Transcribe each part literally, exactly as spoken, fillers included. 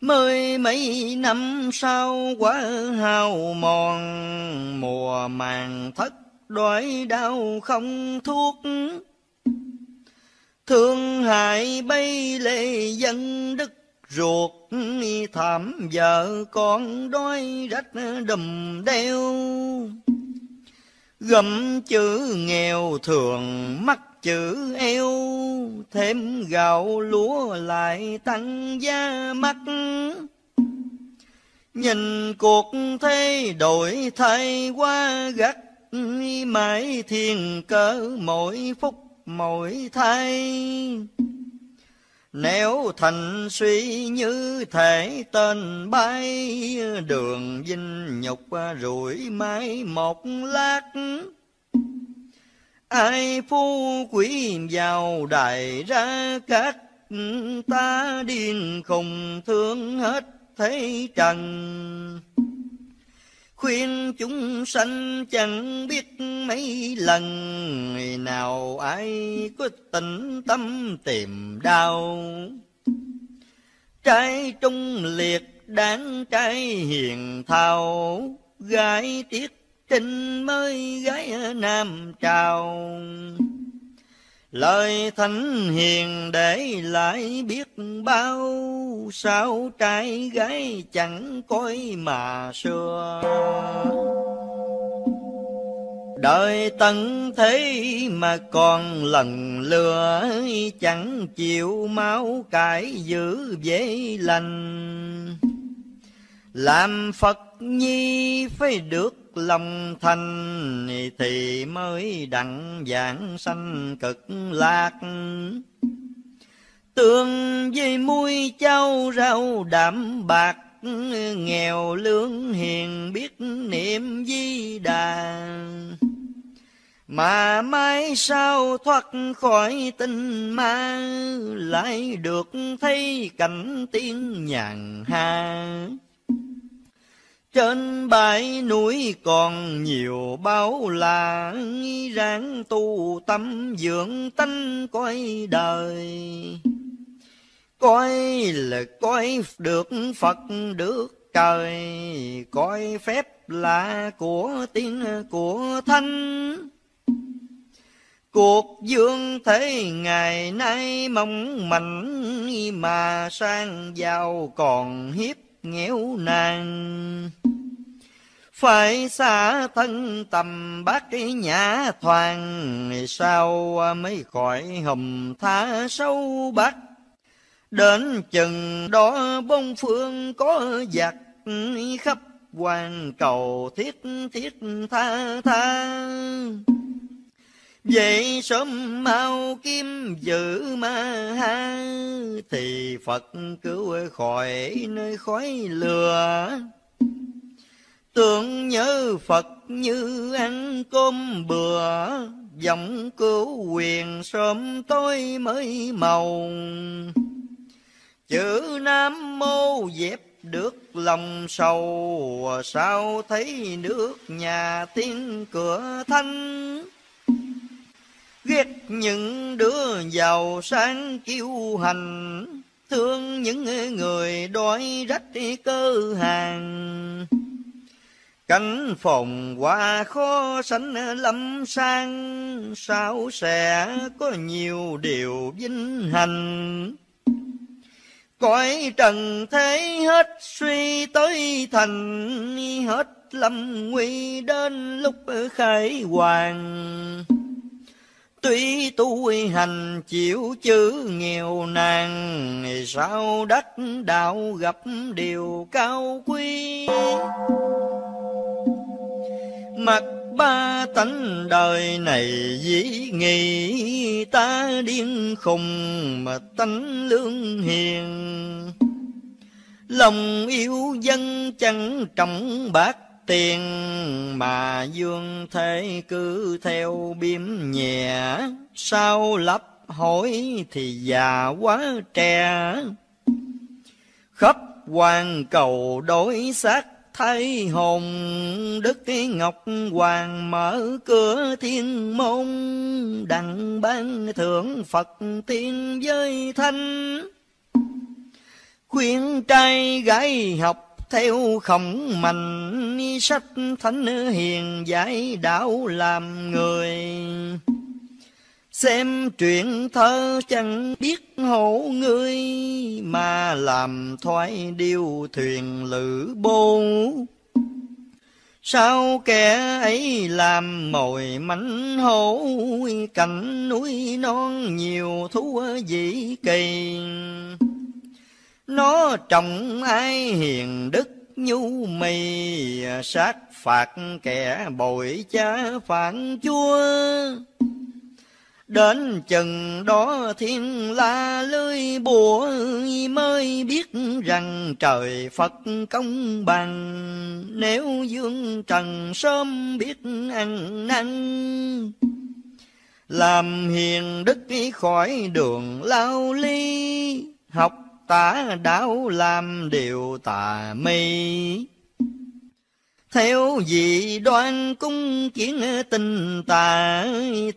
Mười mấy năm sau quá hao mòn, mùa màng thất đói đau không thuốc. Thương hại bay lệ dân đức ruột, thảm vợ con đói rách đùm đeo. Gầm chữ nghèo thường mắc chữ eo, thêm gạo lúa lại tăng giá mắc. Nhìn cuộc thế đổi thay quá gắt, mãi thiên cỡ mỗi phút mỗi thay. Nếu thành suy như thể tên bay, đường dinh nhục rủi mãi một lát. Ai phu quý vào đài ra cát, ta điên khùng thương hết thế trần. Khuyên chúng sanh chẳng biết mấy lần, người nào ai có tĩnh tâm tìm đau. Trai trung liệt đáng trai hiền thao, gái tiết trinh mới gái nam trào. Lời thánh hiền để lại biết bao, sao trai gái chẳng coi mà xưa. Đời tận thế mà còn lần lừa, chẳng chịu máu cải giữ dễ lành. Làm Phật nhi phải được lòng thành, thì mới đặng vãng sanh cực lạc. Tương với muối châu rau đảm bạc, nghèo lương hiền biết niệm Di Đà. Mà mai sau thoát khỏi tình ma, lại được thấy cảnh tiên nhàn ha. Trên bãi núi còn nhiều báu là, ráng tu tâm dưỡng tánh coi đời. Coi là coi được Phật được trời, coi phép là của tiên của thánh. Cuộc dương thế ngày nay mong manh, mà sang giàu còn hiếp nghèo nàng. Phải xa thân tầm bát nhã thoàng, sao mới khỏi hầm tha sâu bát. Đến chừng đó bông phương có giặc, khắp hoàng cầu thiết thiết tha tha. Vậy sớm mau kim giữ ma ha, thì Phật cứu khỏi nơi khói lừa. Tưởng nhớ Phật như ăn cơm bừa, vọng cứu quyền sớm tối mới màu. Chữ Nam Mô dẹp được lòng sầu, sao thấy nước nhà tiếng cửa thanh. Ghét những đứa giàu sáng kiêu hành, thương những người đói rách cơ hàng. Cánh phòng hoa khó sánh lắm sang, sao sẽ có nhiều điều vinh hành. Cõi trần thế hết suy tới thành, hết lâm nguy đến lúc khải hoàng. Tuy tu hành chịu chữ nghèo nàng, sao đất đạo gặp điều cao quý. Mặc ba tánh đời này dĩ nghi, ta điên khùng mà tánh lương hiền. Lòng yêu dân chẳng trọng bạc tiền, mà dương thế cứ theo biếm nhẹ. Sao lấp hối thì già quá trẻ, khắp hoàng cầu đổi xác thay hồn. Đức Ngọc Hoàng mở cửa thiên môn, đặng ban thưởng Phật tiên với thanh. khuyên trai gái học theo Khổng Mạnh, sách thánh hiền giải đạo làm người. Xem truyện thơ chẳng biết hổ ngươi, mà làm thoái điêu thuyền lữ bố. Sao kẻ ấy làm mồi mánh hổ, cảnh núi non nhiều thú dĩ kỳ. Nó trọng ai hiền đức nhu mì, sát phạt kẻ bội cha phản chúa. Đến chừng đó thiên la lưới bùa, mới biết rằng trời Phật công bằng. Nếu dương trần sớm biết ăn năn, làm hiền đức khỏi đường lao ly. Học tả đạo làm điều tà mi, theo dị đoan cung kiến tình tà.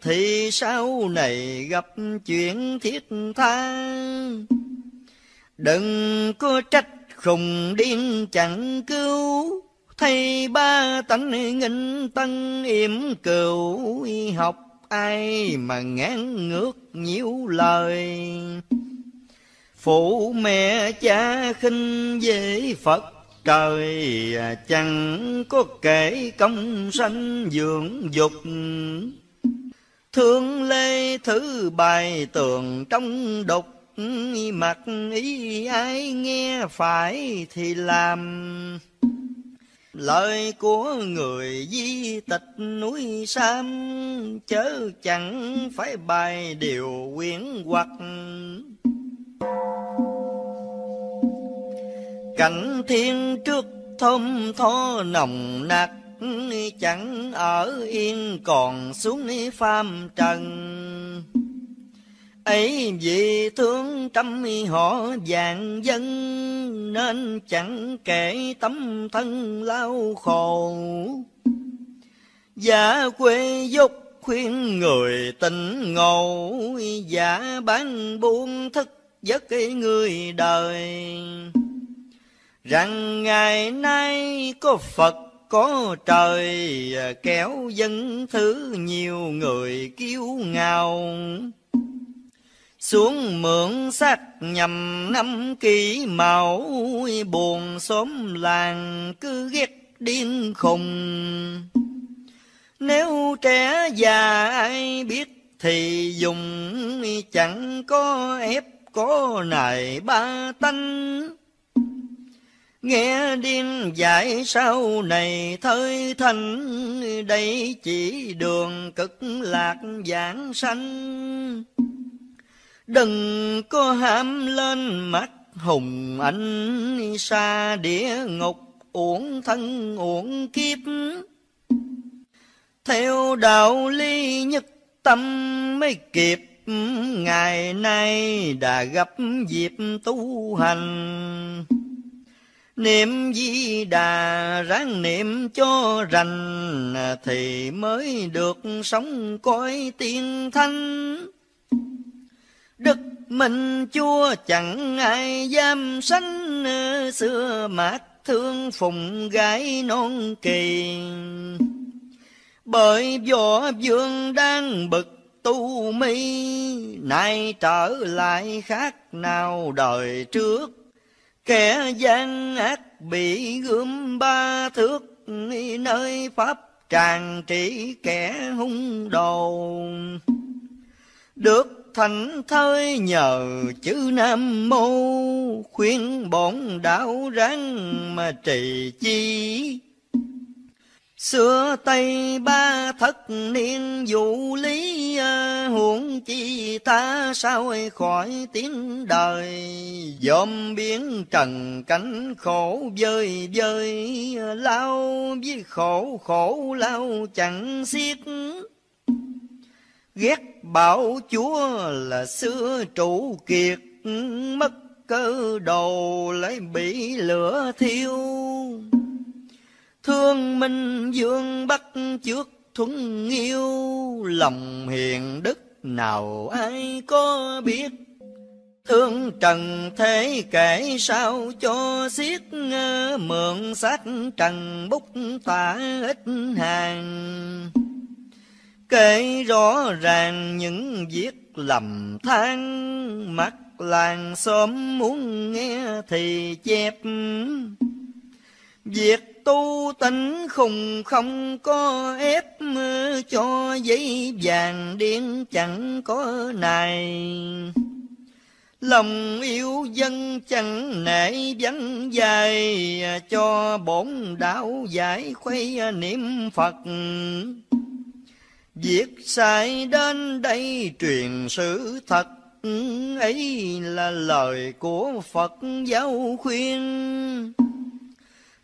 Thì sau này gặp chuyện thiết tha, đừng có trách khùng điên chẳng cứu. Thầy ba tánh nghinh tân yểm cừu, học ai mà ngán ngược nhiều lời. Phụ mẹ cha khinh về Phật trời, chẳng có kể công sanh dưỡng dục. Thương lê thứ bài tường trong đục, mặc ý ai nghe phải thì làm. Lời của người di tịch núi Sam, chớ chẳng phải bài điều quyển hoặc. Cảnh thiên trước thơm tho nồng nặc, chẳng ở yên còn xuống phàm trần. Ấy vì thương trăm họ vạn dân, nên chẳng kể tấm thân lao khổ. Giả quê dục khuyên người tỉnh ngộ, giả bán buôn thức giấc người đời. Rằng ngày nay có Phật có trời, kéo dân thứ nhiều người kiêu ngạo. Xuống mượn xác nhằm năm kỷ mão, buồn xóm làng cứ ghét điên khùng. Nếu trẻ già ai biết thì dùng, chẳng có ép có nài ba tánh. Nghe điên dạy sau này thơi thành, đây chỉ đường cực lạc vãng sanh. Đừng có ham lên mắt hùng anh, xa địa ngục uổng thân uổng kiếp. Theo đạo lý nhất tâm mới kịp, ngày nay đã gặp dịp tu hành. Niệm Di Đà ráng niệm cho rành, thì mới được sống cõi tiên thánh. Đức mình Chúa chẳng ai dám sánh, xưa mát thương phụng gái non kỳ. Bởi võ vương đang bực tu mi, nay trở lại khác nào đời trước. Kẻ gian ác bị gươm ba thước, nơi pháp tràng trị kẻ hung đồ. Được thánh thơi nhờ chữ Nam Mô, khuyên bọn đạo ráng mà trì chi. Xưa Tây ba thất niên dụ lý, huống chi ta sao khỏi tiếng đời. Dòm biến trần cảnh khổ vơi vơi, lao với khổ khổ lao chẳng xiết. Ghét bảo chúa là xưa trụ kiệt, mất cơ đồ lại bị lửa thiêu. Thương minh vương bắt trước thuận yêu, lòng hiền đức nào ai có biết. Thương trần thế kể sao cho xiết, mượn sách trần bút tả ít hàng. Kể rõ ràng những việc lầm than, mắt làng xóm muốn nghe thì chép. Việc tu tánh khùng không có ép, cho giấy vàng điên chẳng có này. Lòng yêu dân chẳng nể vắng dài, cho bổn đạo giải khuây niệm Phật. Việc sai đến đây truyền sự thật, ấy là lời của Phật giáo khuyên.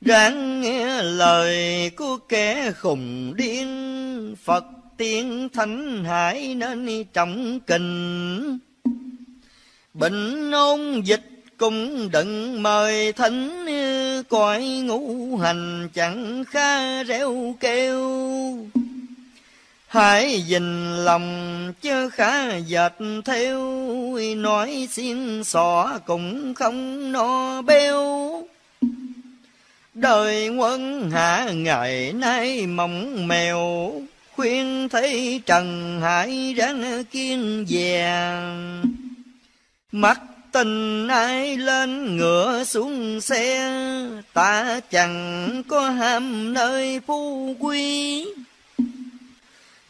Ráng nghe lời của kẻ khùng điên, Phật tiên thánh hải nên trọng kinh. Bệnh ôn dịch cũng đừng mời thánh, cõi ngũ hành chẳng khá réo kêu. Hãy dình lòng chớ khá dệt theo, nói xiên xỏ cũng không no béo. Đời quân hạ ngày nay mỏng mèo, khuyên thấy trần hãy ráng kiên vàng. Mắt tình ai lên ngựa xuống xe, ta chẳng có ham nơi phú quý.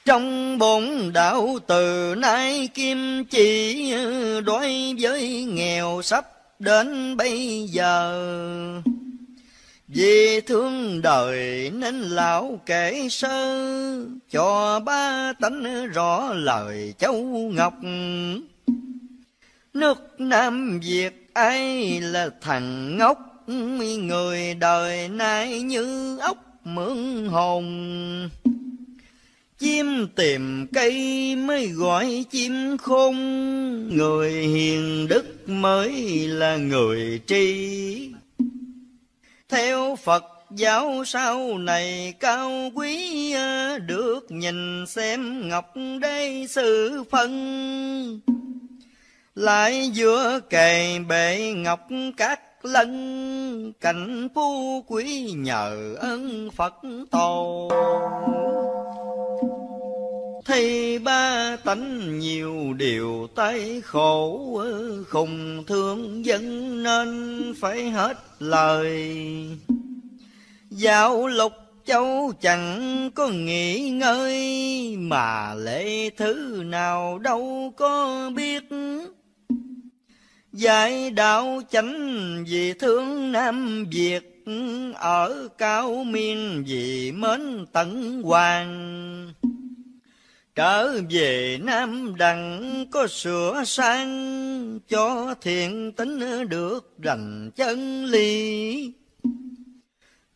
Trong bổn đạo từ nay kim chỉ, đối với nghèo sắp đến bây giờ. Vì thương đời nên lão kể sơ, cho ba tánh rõ lời châu Ngọc. Nước Nam Việt ai là thằng ngốc, người đời nay như ốc mượn hồn. Chim tìm cây mới gọi chim khôn, người hiền đức mới là người tri. Theo Phật giáo sau này cao quý, được nhìn xem ngọc đế sự phân. Lại giữa kề bệ ngọc các lân, cảnh phú quý nhờ ơn Phật tổ. Thì ba tánh nhiều điều tay khổ, khùng thương dân nên phải hết lời. Giáo lục châu chẳng có nghỉ ngơi, mà lễ thứ nào đâu có biết. Dạy đạo chánh vì thương Nam Việt, ở cao miên vì mến tận hoàng. Trở về Nam Đặng có sửa sang, cho thiện tính được rành chân lý.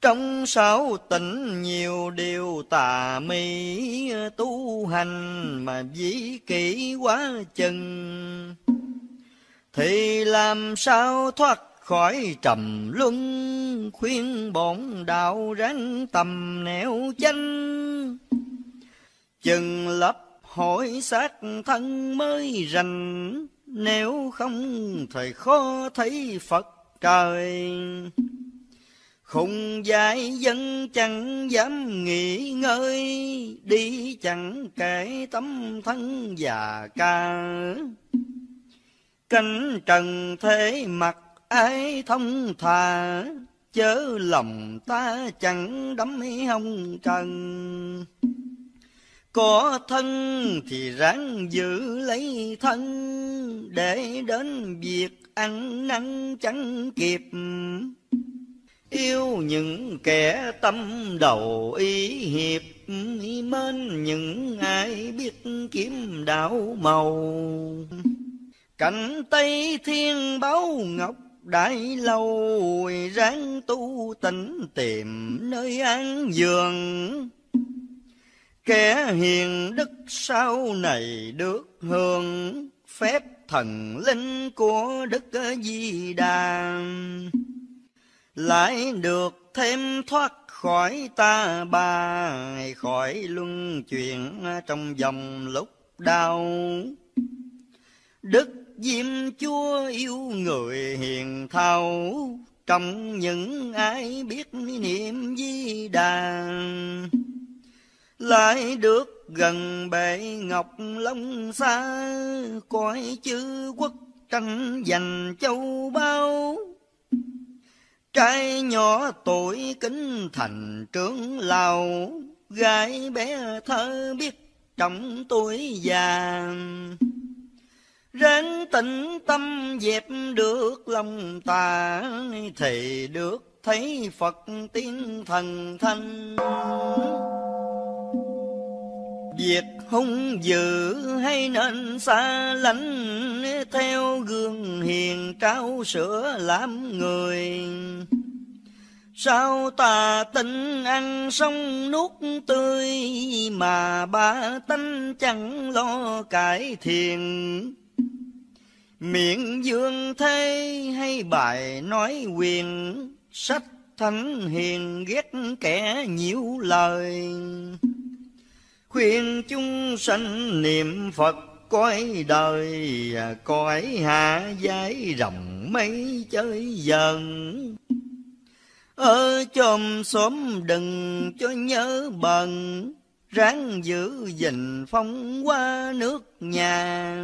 Trong sáu tỉnh nhiều điều tà mị, tu hành mà dĩ kỷ quá chừng. Thì làm sao thoát khỏi trầm luân, khuyên bổn đạo ráng tầm nẻo chánh. Chừng lập hội xác thân mới rành, nếu không thì khó thấy Phật trời. Khùng dại dân chẳng dám nghỉ ngơi, đi chẳng kể tấm thân già ca. Cánh trần thế mặc ái thông thà, chớ lòng ta chẳng đắm hồng trần. Có thân thì ráng giữ lấy thân, để đến việc ăn năn chẳng kịp. Yêu những kẻ tâm đầu ý hiệp, mến những ai biết kiếm đạo màu. Cảnh Tây Thiên Báu Ngọc Đại Lâu, ráng tu tĩnh tìm nơi an giường. Kẻ hiền đức sau này được hưởng, phép thần linh của Đức Di Đà. Lại được thêm thoát khỏi ta bà, khỏi luân chuyển trong dòng lúc đau. Đức diêm chúa yêu người hiền thảo, trong những ai biết niệm Di Đà. Lại được gần bệ ngọc long xa, coi chư quốc tranh giành châu bao. Trai nhỏ tuổi kính thành trưởng lão, gái bé thơ biết trọng tuổi già. Rén tĩnh tâm dẹp được lòng tà, thì được thấy Phật tiếng thần thanh. Việc hung dữ hay nên xa lánh, theo gương hiền trao sữa làm người. Sao tà tinh ăn xong nuốt tươi, mà ba tánh chẳng lo cải thiện. Miệng dương thế hay bài nói quyền, sách thánh hiền ghét kẻ nhiễu lời. Khuyên chúng sanh niệm Phật cõi đời, cõi hạ giấy rồng mấy chơi dần. Ở chòm xóm đừng cho nhớ bần, ráng giữ gìn phong qua nước nhà.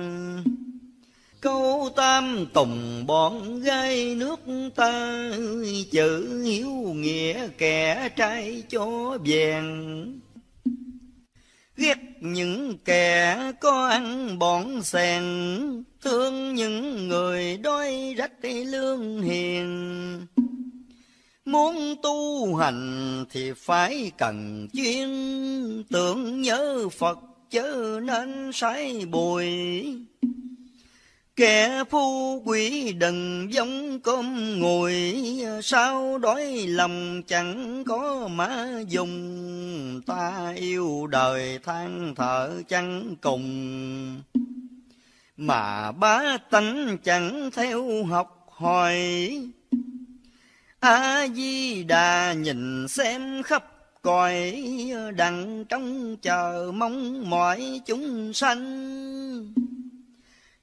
Câu tam tùng bọn gái nước ta, chữ hiếu nghĩa kẻ trai chó vàng. Ghét những kẻ có ăn bọn sèn, thương những người đói rách lương hiền. Muốn tu hành thì phải cần chuyên, tưởng nhớ Phật chớ nên sái bùi. Kẻ phu quý đừng giống cơm nguội, sao đói lòng chẳng có má dùng. Ta yêu đời than thở chẳng cùng, mà bá tánh chẳng theo học hỏi. A-di-đà nhìn xem khắp cõi, đặng trong chờ mong mỏi chúng sanh.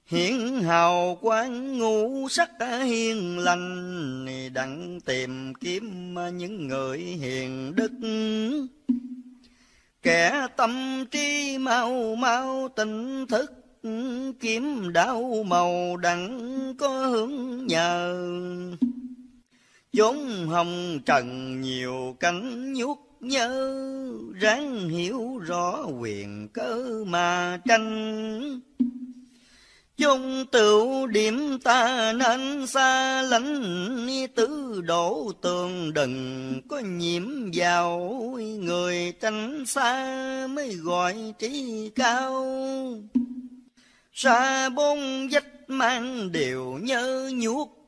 Hiển hào quang ngũ sắc hiền lành, đặng tìm kiếm những người hiền đức. Kẻ tâm trí mau mau tỉnh thức, kiếm đạo màu đặng có hướng nhờ. Vốn hồng trần nhiều cánh nhuốc nhớ, ráng hiểu rõ quyền cớ mà tranh. Chung tựu điểm ta nên xa lánh, tứ đổ tường đừng có nhiễm vào. Người tránh xa mới gọi trí cao, xa bốn vách mang đều nhớ nhuốc.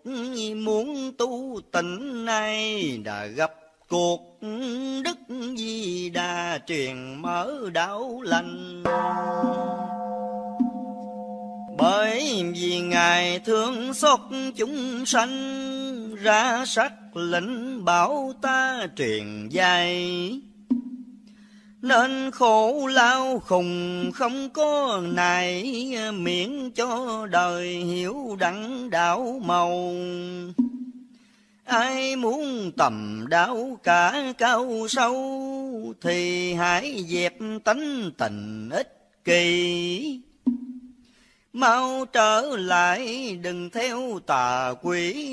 Muốn tu tỉnh nay đã gặp cuộc, Đức Di Đà truyền mở đạo lành. Bởi vì Ngài thương xót chúng sanh, ra sắc lệnh bảo ta truyền dạy. Nên khổ lao khùng không có nài, miễn cho đời hiểu đặng đạo màu. Ai muốn tầm đạo cả cao sâu, thì hãy dẹp tánh tình ích kỷ. Mau trở lại đừng theo tà quỷ,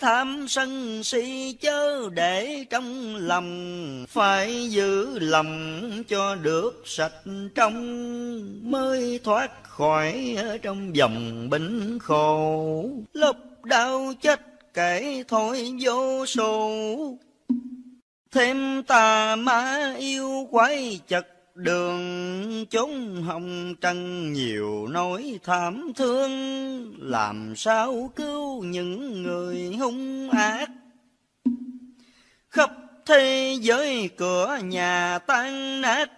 tham sân si chớ để trong lòng. Phải giữ lòng cho được sạch trong, mới thoát khỏi trong vòng bệnh khổ. Lúc đau chết kể thôi vô số, thêm tà ma yêu quái chật đường. Chốn hồng trần nhiều nỗi thảm thương, làm sao cứu những người hung ác. Khắp thế giới cửa nhà tan nát,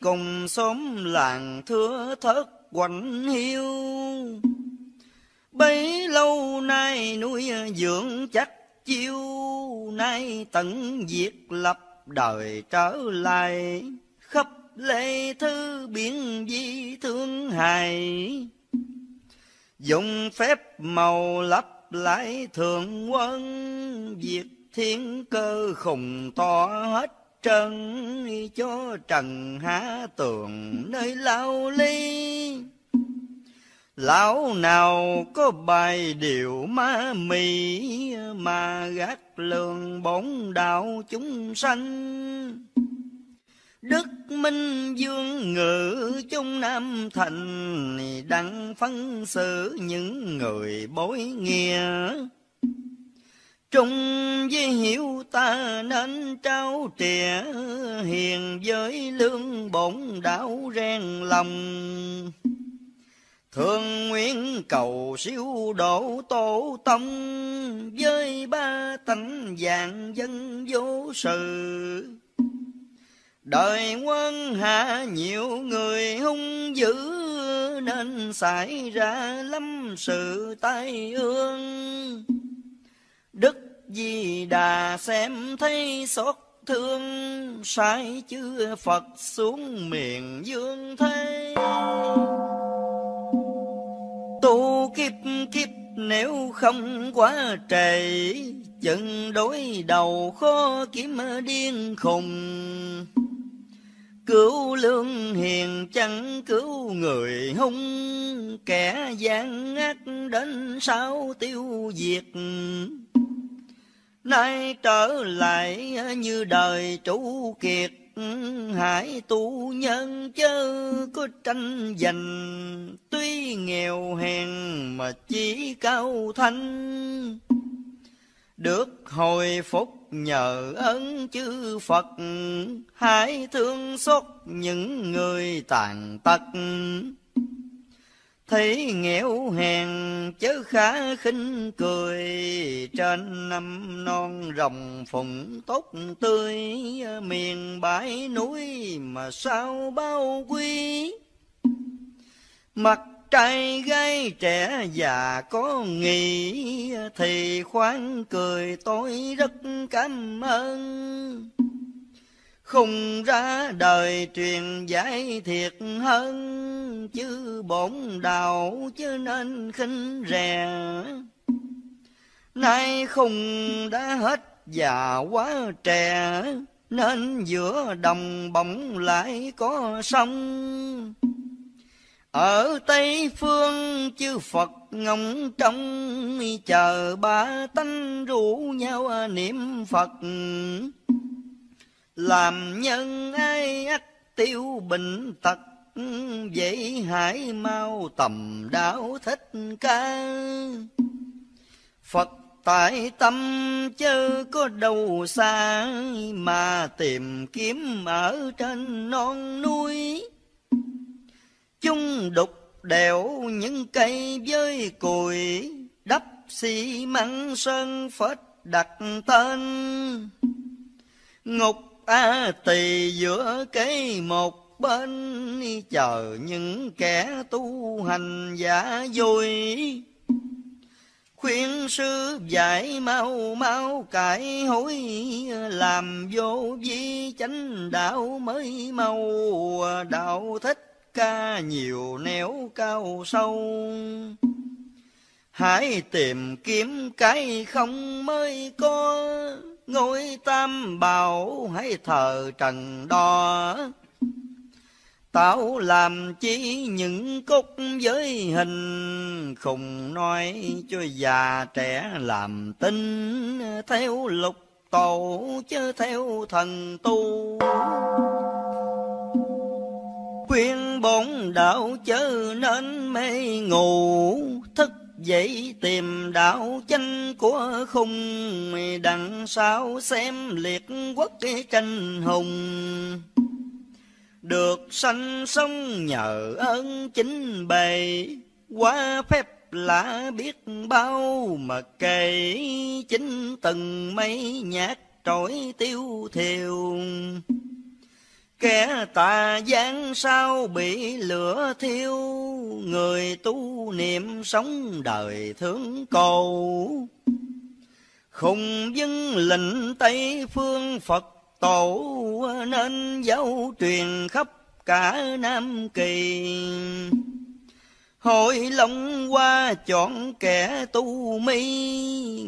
cùng xóm làng thưa thớt quạnh hiu. Bấy lâu nay nuôi dưỡng chắc chiêu, nay tận diệt lập đời trở lại. Khắp lệ thứ biển di thương hài, dùng phép màu lấp lãi thượng quân, diệt thiên cơ khùng to hết trần, cho trần há tường nơi lao ly. Lão nào có bài điều ma mị, mà gác lường bổn đạo chúng sanh. Đức Minh Dương ngự chung Nam Thành, đặng phân xử những người bối nghĩa. Trung với hiểu ta nên trao trẻ, hiền với lương bổn đạo rèn lòng. Thường nguyện cầu siêu độ tổ tông, với ba tánh dạng dân vô sự. Đời quân hạ nhiều người hung dữ, nên xảy ra lắm sự tai ương. Đức Di Đà xem thấy xót thương, sai chư Phật xuống miền dương thế. Tu kiếp kiếp nếu không quá trề, chừng đối đầu khó kiếm điên khùng. Cứu lương hiền chẳng cứu người hung, kẻ gian ác đến sao tiêu diệt. Nay trở lại như đời trụ kiệt, hãy tu nhân chớ có tranh giành. Tuy nghèo hèn mà chí cao thanh, được hồi phục nhờ ơn chư Phật. Hãy thương xót những người tàn tật, thấy nghèo hèn chớ khá khinh cười. Trên năm non rồng phụng tốt tươi, miền bãi núi mà sao bao quý. Mặt trai gái trẻ già có nghĩ, thì khoan cười tôi rất cảm ơn. Không ra đời truyền giải thiệt hơn, chứ bổn đạo chứ nên khinh rẻ. Nay không đã hết già quá trẻ, nên giữa đồng bỗng lại có sông. Ở Tây Phương chư Phật ngóng trông, chờ ba tánh rủ nhau niệm Phật. Làm nhân ai ắt tiêu bệnh tật, vậy hãy mau tầm đạo Thích Ca. Phật tại tâm chớ có đâu xa, mà tìm kiếm ở trên non núi. Chung đục đẽo những cây với cùi, đắp xi măng sơn phết đặt tên. Ngục A Tỳ giữa cái một bên, chờ những kẻ tu hành giả vui. Khuyên sư dạy mau mau cải hối, làm vô vi chánh đạo mới mau. Đạo Thích Ca nhiều nẻo cao sâu, hãy tìm kiếm cái không mới có. Ngôi Tam Bảo hãy thờ trần đo, tạo làm chi những cúc giới hình. Không nói cho già trẻ làm tin, theo lục tổ chứ theo thần tu. Khuyên bổn đạo chớ nên mê ngủ, thức dậy tìm đạo chánh của khung. Đằng sau xem liệt quốc tranh hùng, được sanh sống nhờ ơn chính bề. Qua phép lạ biết bao mà kể, chính từng mấy nhát trỗi tiêu thiều. Kẻ tà gian sao bị lửa thiêu, người tu niệm sống đời thương cầu. Khùng dưng lệnh Tây Phương Phật tổ, nên giáo truyền khắp cả Nam Kỳ. Hội long qua chọn kẻ tu mi,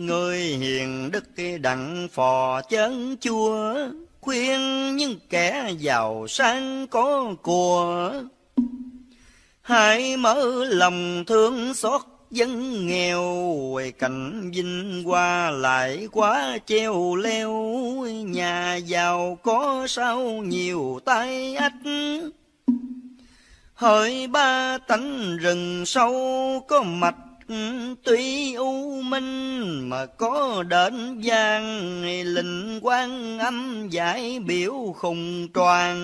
người hiền đức đặng phò chấn chua, khuyên những kẻ giàu sang có của. Hãy mở lòng thương xót dân nghèo, cảnh vinh qua lại quá treo leo, nhà giàu có sao nhiều tai ách. Hỡi ba tánh rừng sâu có mạch, tuy u minh mà có đền vang, linh quan âm giải biểu khùng toàn.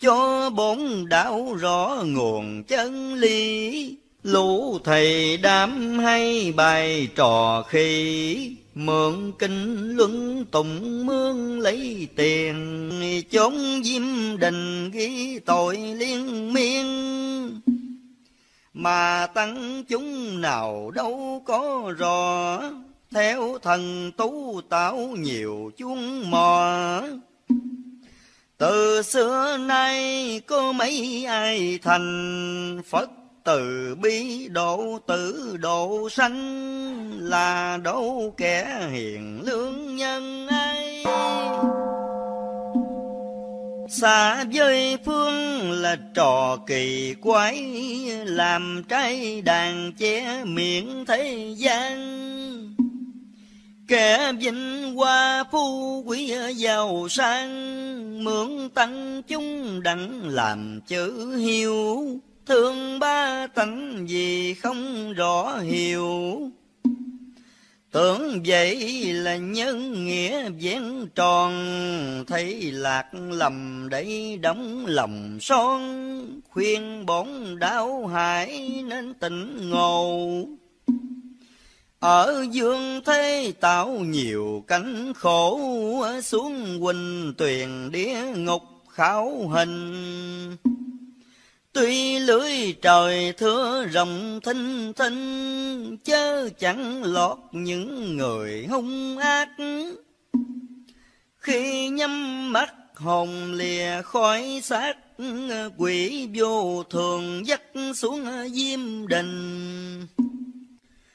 Cho bốn đạo rõ nguồn chân lý, lũ thầy đám hay bài trò khi. Mượn kinh luận tụng mương lấy tiền, chốn diêm đình ghi tội liên miên. Mà tăng chúng nào đâu có rõ, theo thần tú tạo nhiều chuông mò. Từ xưa nay có mấy ai thành Phật, từ bi độ tử độ sanh, là độ kẻ hiền lương nhân ấy. Xa với phương là trò kỳ quái, làm trái đàn che miệng thế gian. Kẻ vinh hoa phu quý giàu sang, mượn tăng chúng đặng làm chữ hiếu. Thương ba tánh gì không rõ hiểu, tưởng vậy là nhân nghĩa vén tròn. Thấy lạc lầm để đóng lòng son, khuyên bổn đạo hải nên tỉnh ngộ. Ở dương thế tạo nhiều cánh khổ, xuống huỳnh tuyền địa ngục khảo hình. Tuy lưới trời thưa rộng thinh thinh, chớ chẳng lọt những người hung ác. Khi nhắm mắt hồn lìa khỏi xác, quỷ vô thường dắt xuống diêm đình.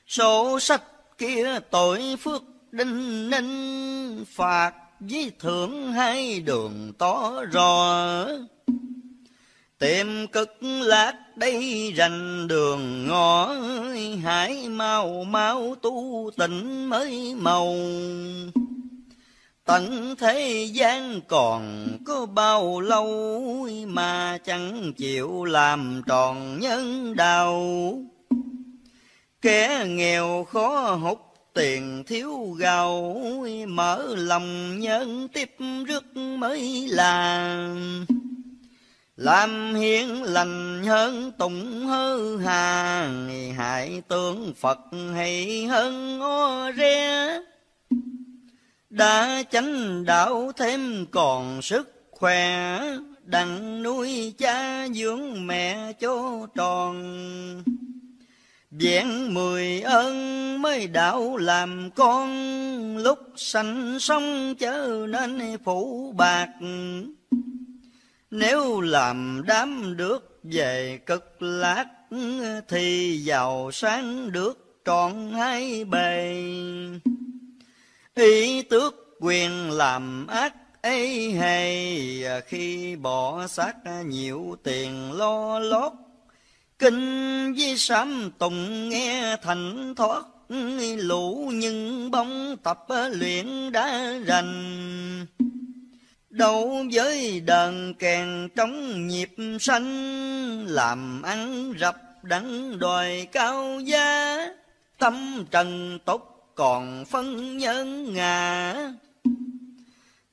Sổ sách kia tội phước đinh ninh, phạt với thưởng hai đường tỏ rõ. Tìm cực lát đây rành đường ngõ, hãy mau mau tu tịnh mới màu. Tận thế gian còn có bao lâu, mà chẳng chịu làm tròn nhân đạo. Kẻ nghèo khó hút tiền thiếu gạo, mở lòng nhân tiếp rước mới làm. Làm hiền lành hơn tụng hư hà, hại tướng Phật hay hơn o re. Đã chánh đạo thêm còn sức khỏe, đặng nuôi cha dưỡng mẹ cho tròn. Vẹn mười ơn mới đạo làm con, lúc sanh sống chớ nên phủ bạc. Nếu làm đám được về cực lạc, thì giàu sáng được trọn hai bề. Ý tước quyền làm ác ấy hay, khi bỏ xác nhiều tiền lo lót. Kinh với sám tùng nghe thành thoát, lũ nhưng bóng tập luyện đã rành. Đấu với đờn kèn trống nhịp xanh, làm ăn rập đắng đòi cao giá. Tâm trần tốt còn phân nhân ngà,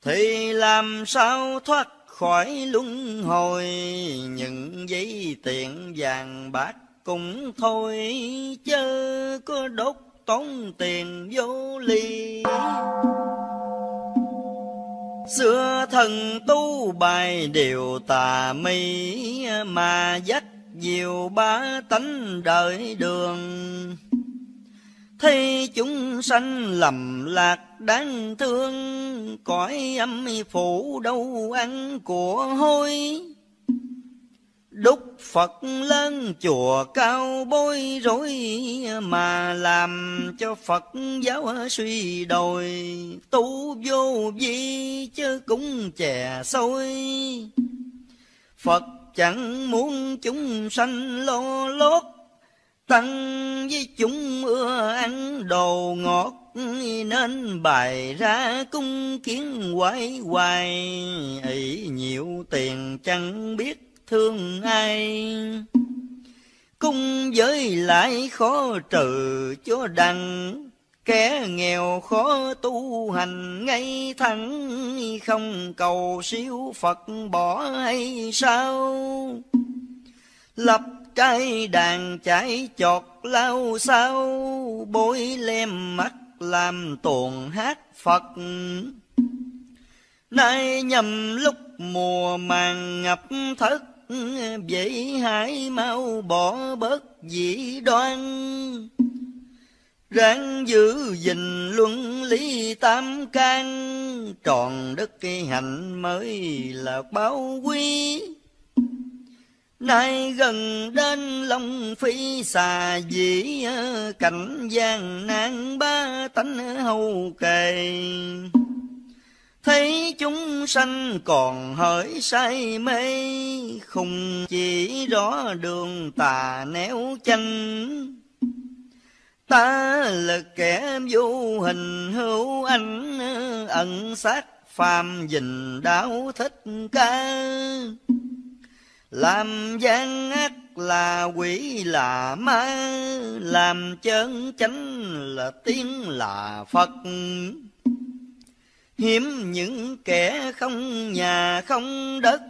thì làm sao thoát khỏi luân hồi. Những giấy tiền vàng bạc cũng thôi, chớ có đốt tốn tiền vô lý. Xưa thần tu bài điều tà mi, mà dắt nhiều ba tánh đời đường. Thấy chúng sanh lầm lạc đáng thương, cõi âm phủ đâu ăn của hôi. Đúc Phật lên chùa cao bối rối, mà làm cho Phật giáo suy đồi. Tu vô vi chứ cũng chè xôi, Phật chẳng muốn chúng sanh lo lót. Tăng với chúng ưa ăn đồ ngọt, nên bày ra cung kiến hoài hoài. Ý nhiều tiền chẳng biết thương ai, cung giới lại khó trừ cho đặng. Kẻ nghèo khó tu hành ngay thẳng, không cầu siêu Phật bỏ hay sao? Lập trai đàn chải chọt lao sao, bối lem mắt làm tuồng hát Phật. Nay nhầm lúc mùa màng ngập thất, vậy hãy mau bỏ bớt dĩ đoan. Ráng giữ gìn luân lý tam can, tròn đức cái hạnh mới là báo quý. Nay gần đến lòng phi xà dĩ, cảnh gian nan ba tánh hầu kề. Thấy chúng sanh còn hỡi say mê, không chỉ rõ đường tà néo chanh. Ta là kẻ vô hình hữu ảnh, ẩn sát phàm dình đạo Thích Ca. Làm gian ác là quỷ là ma, làm chơn chánh là tiếng là Phật. Hiếm những kẻ không nhà không đất,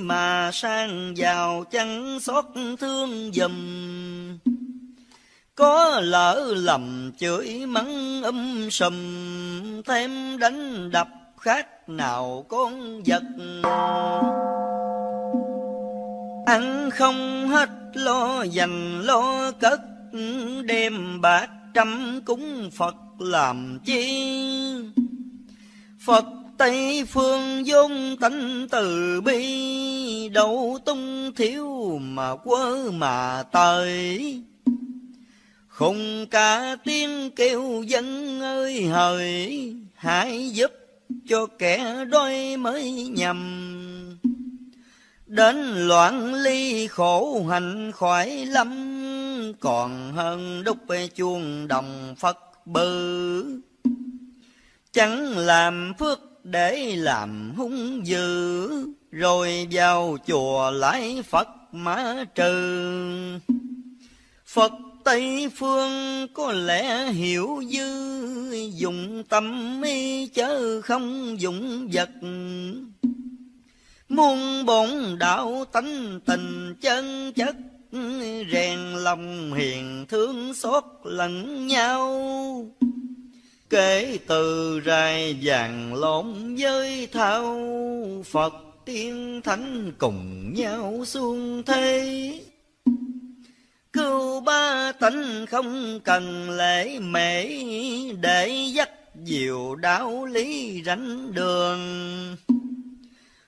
mà sang giàu chẳng xót thương dùm. Có lỡ lầm chửi mắng um sùm, thêm đánh đập khác nào con vật. Ăn không hết lo dành lo cất, đem bạc trăm cúng Phật làm chi? Phật Tây phương vốn tánh từ bi, đâu tung thiếu mà quơ mà tới. Khùng cả tiếng kêu dân ơi hời, hãy giúp cho kẻ đói mới nhầm. Đến loạn ly khổ hạnh khỏi lắm, còn hơn đúc chuông đồng Phật bự. Chẳng làm phước để làm hung dữ, rồi vào chùa lại Phật mã trừ. Phật Tây phương có lẽ hiểu dư, dùng tâm ý chớ không dùng vật. Muôn bổn đạo tánh tình chân chất, rèn lòng hiền thương xót lẫn nhau. Kể từ rày vàng lộn với thao, Phật tiên thánh cùng nhau xuống thế. Cứu ba tánh không cần lễ mễ, để dắt dìu đạo lý rảnh đường.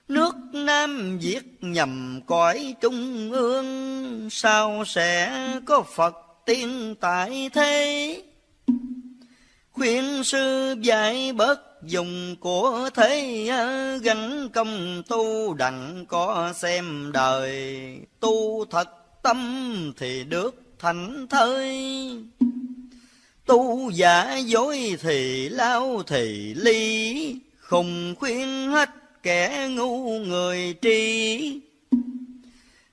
Nước Nam Việt nhằm cõi trung ương, sao sẽ có Phật tiên tại thế? Khuyên sư dạy bớt dùng của thế, gắn công tu đặng có xem đời. Tu thật tâm thì được thảnh thơi, tu giả dối thì lao thì ly. Không khuyên hết kẻ ngu người tri,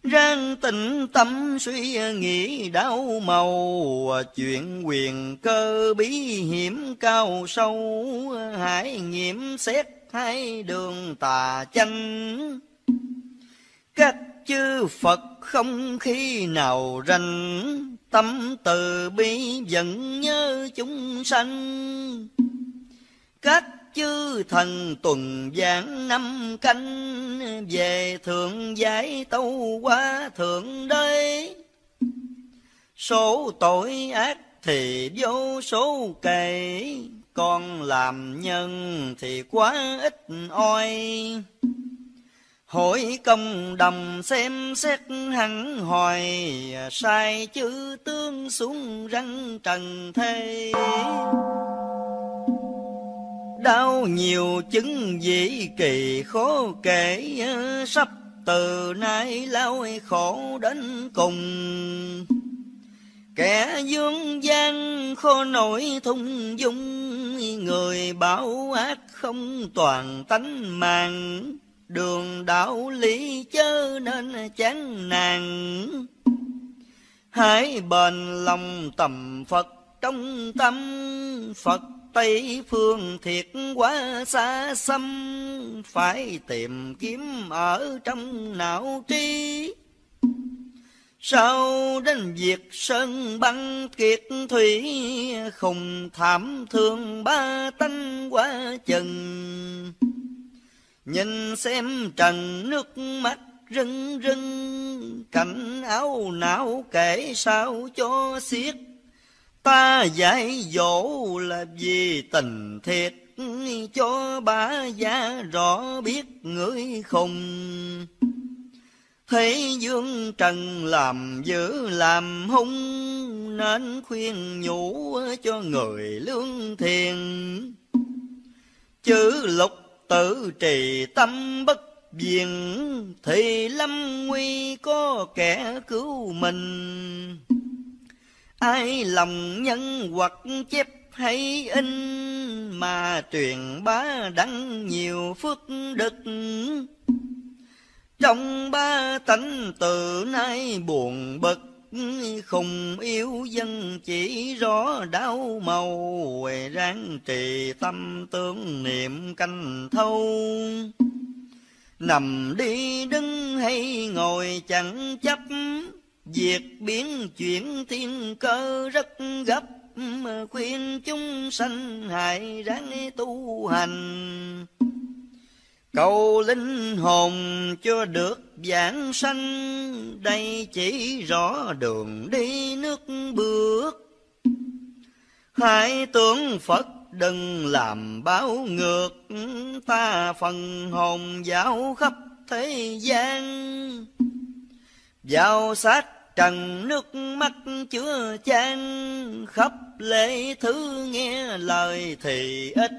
ráng tĩnh tâm suy nghĩ đau màu. Chuyện quyền cơ bí hiểm cao sâu, hãy nghiệm xét hai đường tà chanh. Các chư Phật không khi nào rành, tâm từ bi vẫn nhớ chúng sanh. Các chư thần tuần giảng năm canh, về thượng giải tâu quá thượng đế. Số tội ác thì vô số kể, còn làm nhân thì quá ít oi. Hỏi công đồng xem xét hẳn hoài, sai chữ tương xuống răng trần thế. Đau nhiều chứng dĩ kỳ khó kể, sắp từ nay lao khổ đến cùng. Kẻ dương gian khó nổi thung dung, người bảo ác không toàn tánh mạng. Đường đạo lý chớ nên chán nản, hãy bền lòng tầm Phật trong tâm. Phật Tây phương thiệt quá xa xăm, phải tìm kiếm ở trong não trí. Sau đến việc sơn băng kiệt thủy, khùng thảm thương ba tánh quá chừng. Nhìn xem trần nước mắt rưng rưng, cảnh áo não kể sao cho xiết. Ta dạy dỗ là vì tình thiệt, cho bà già rõ biết người khùng. Thấy dương trần làm dữ làm hung, nên khuyên nhủ cho người lương thiền. Chữ lục tự trì tâm bất viền, thì lâm nguy có kẻ cứu mình. Ai lòng nhân hoặc chép hay in, mà truyền bá đặng nhiều phước đức. Trong ba tánh từ nay buồn bực, khùng yếu dân chỉ rõ đau màu. Ráng trì tâm tương niệm canh thâu, nằm đi đứng hay ngồi chẳng chấp. Việc biến chuyển thiên cơ rất gấp, khuyên chúng sanh hãy ráng tu hành. Cầu linh hồn cho được vãng sanh, đây chỉ rõ đường đi nước bước. Hãy tưởng Phật đừng làm báo ngược, ta phần hồn dạo khắp thế gian. Vào sát trần nước mắt chứa chan, khắp lễ thứ nghe lời thì ít.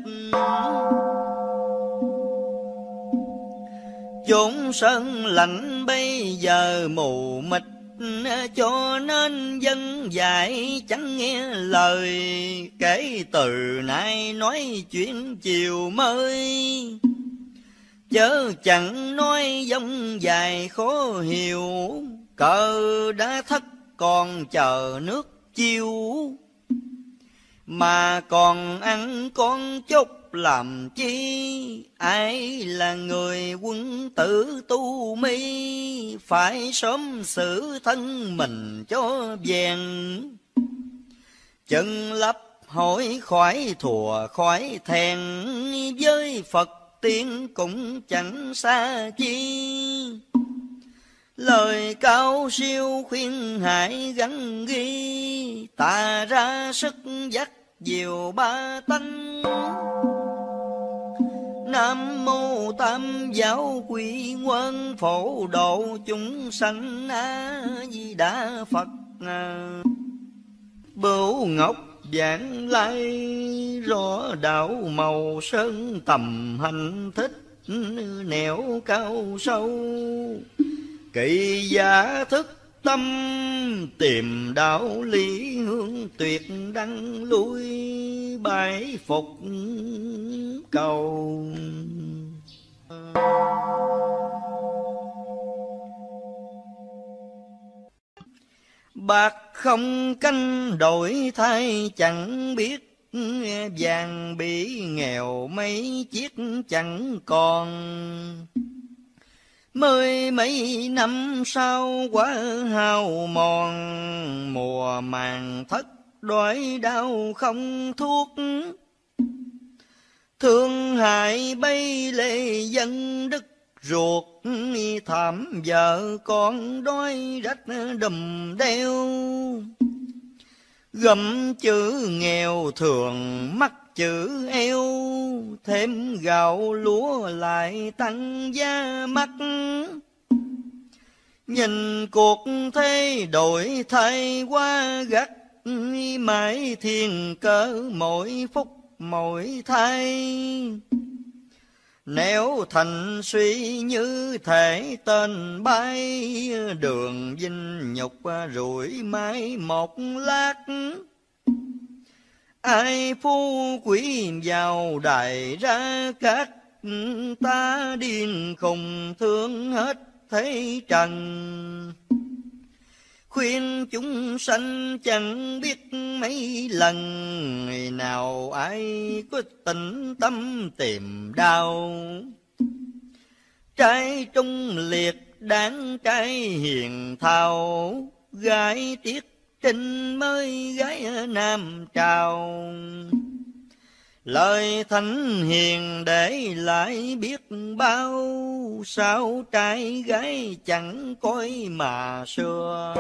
Chốn sơn lạnh bây giờ mù mịt, cho nên dân dạy chẳng nghe lời. Kể từ nay nói chuyện chiều mới, chớ chẳng nói dông dài khó hiểu. Cờ đã thất còn chờ nước chiêu, mà còn ăn con chốc làm chi. Ai là người quân tử tu mi, phải sớm xử thân mình cho vẹn. Chừng lấp hỏi khỏi thùa khỏi thèn, với Phật tiên cũng chẳng xa chi. Lời cao siêu khuyên hãy gắn ghi, ta ra sức dắt dìu ba tánh. Nam mô Tam Giáo Quy Nguyên Phổ độ chúng sanh A Di Đà Phật. Bửu ngọc vạn lai rõ đạo màu, sơn tầm hành thích nẻo cao sâu. Kỳ giả thức tâm tìm đạo lý, hướng tuyệt đăng lui bái phục cầu. Bạc không canh đổi thay chẳng biết, vàng bị nghèo mấy chiếc chẳng còn. Mười mấy năm sau quá hao mòn, mùa màng thất đói đau không thuốc. Thương hại bay lệ dân đức ruột, thảm vợ con đói rách đùm đeo. Gầm chữ nghèo thường mắc chữ eo, thêm gạo lúa lại tăng giá mắc. Nhìn cuộc thế đổi thay quá gắt, mãi thiên cỡ mỗi phút mỗi thay. Nếu thành suy như thể tên bay, đường vinh nhục rủi mãi một lát. Ai phú quý vào đài ra các, ta điên khùng thương hết thế trần. Khuyên chúng sanh chẳng biết mấy lần, ngày nào ai có tĩnh tâm tìm đau. Trai trung liệt đáng trai hiền thao, gái tiết trinh mới gái nam trào. Lời thánh hiền để lại biết bao, sao trai gái chẳng coi mà xưa.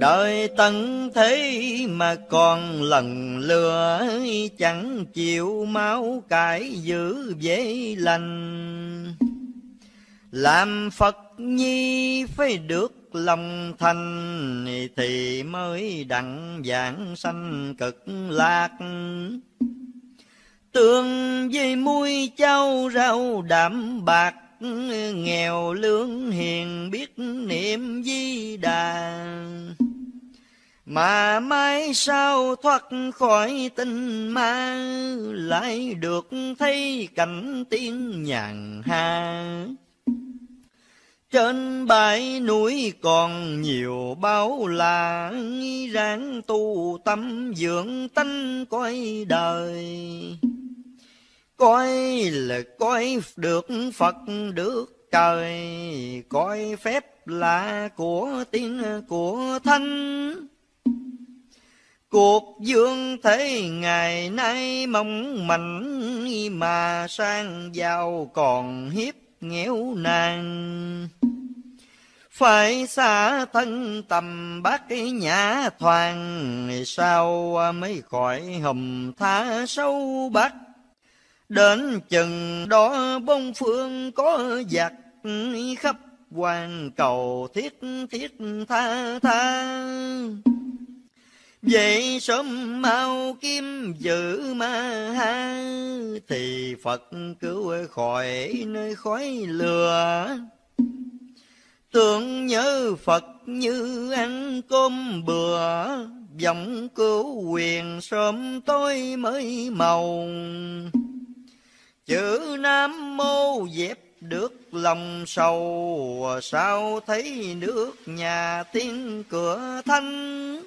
Đời tận thế mà còn lần lừa, chẳng chịu máu cải giữ dễ lành. Làm Phật nhi phải được lòng thành, thì mới đặng vãng sanh cực lạc. Tương với muối châu rau đảm bạc, nghèo lương hiền biết niệm Di Đà. Mà mai sau thoát khỏi tình ma, lại được thấy cảnh tiên nhàn ha. Trên bãi núi còn nhiều báu là, ráng tu tâm dưỡng tánh coi đời. Coi là coi được Phật được trời, coi phép là của tiên của thánh. Cuộc dương thế ngày nay mong manh, mà sang giàu còn hiếp nghèo nàng. Phải xa thân tầm bác nhã thoàng, sao mới khỏi hầm tha sâu bắc. Đến chừng đó bông phương có giặc, khắp hoàn cầu thiết thiết tha tha. Vậy sớm mau kim giữ ma ha, thì Phật cứu khỏi nơi khói lừa. Tưởng nhớ Phật như ăn cơm bừa, vọng cứu quyền sớm tối mới màu. Chữ Nam Mô dẹp được lòng sầu, sao thấy nước nhà tiếng cửa thanh.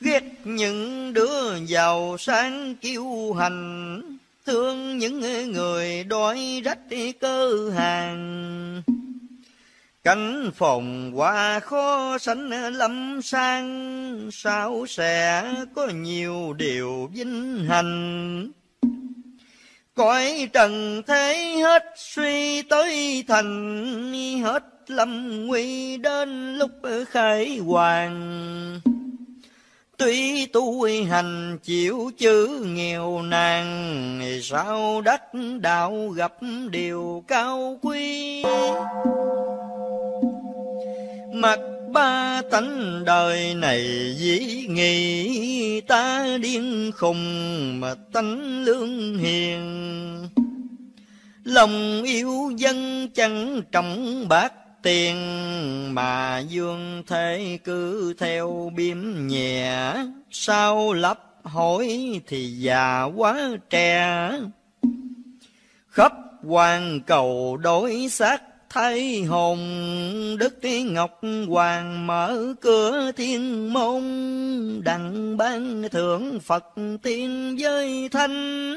Ghét những đứa giàu sáng kiêu hành, thương những người đói rách cơ hàng. Cánh phòng hoa khó sánh lắm sang, sao sẽ có nhiều điều vinh hành. Cõi trần thế hết suy tới thành, hết lâm nguy đến lúc khải hoàng. Tuy tu hành chịu chữ nghèo nàng, sao đất đạo gặp điều cao quý. Mặc ba tánh đời này dĩ nghi, ta điên khùng mà tánh lương hiền. Lòng yêu dân chẳng trọng bạc tiền, mà dương thế cứ theo biếm nhẹ. Sao lấp hỏi thì già quá trẻ, khắp hoàn cầu đổi xác thay hồn. Đức Ngọc Hoàng mở cửa thiên môn, đặng ban thưởng Phật tiên giới thanh.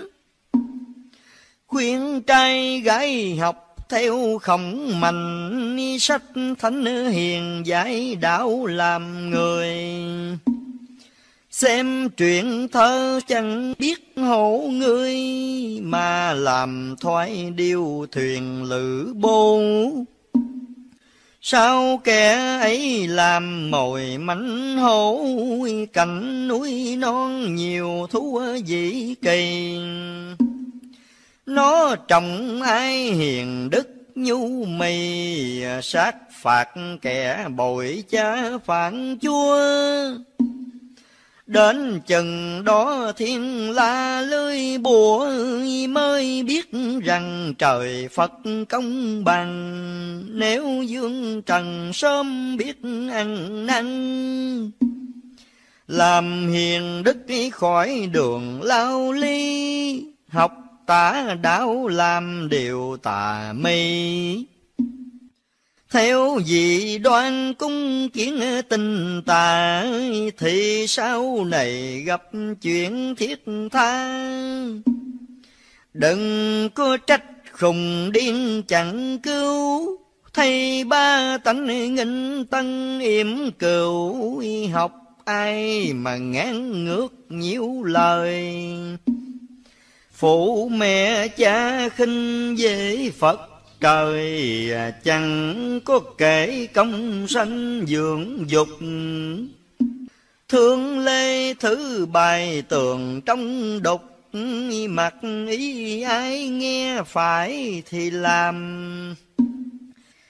Khuyên trai gái học theo Khổng Mạnh, sách thánh hiền giải đạo làm người. Xem truyện thơ chẳng biết hổ ngươi, mà làm thoái điêu thuyền lữ bố. Sao kẻ ấy làm mồi mánh hổ, cảnh núi non nhiều thú dĩ kỳ. Nó trọng ai hiền đức nhu mì, sát phạt kẻ bội cha phản chúa. Đến chừng đó thiên la lưới bùa, mới biết rằng trời Phật công bằng. Nếu dương trần sớm biết ăn năn, làm hiền đức khỏi đường lao ly. Học tả đạo làm điều tà mi, theo dị đoan cung kiến tình tà. Thì sau này gặp chuyện thiết tha, đừng có trách khùng điên chẳng cứu. Thầy ba tánh nghinh tân yểm cừu, học ai mà ngán ngược nhiều lời. Phụ mẹ cha khinh về Phật trời, chẳng có kể công sanh dưỡng dục. Thương lê thứ bài tường trong đục, mặc ý ai nghe phải thì làm.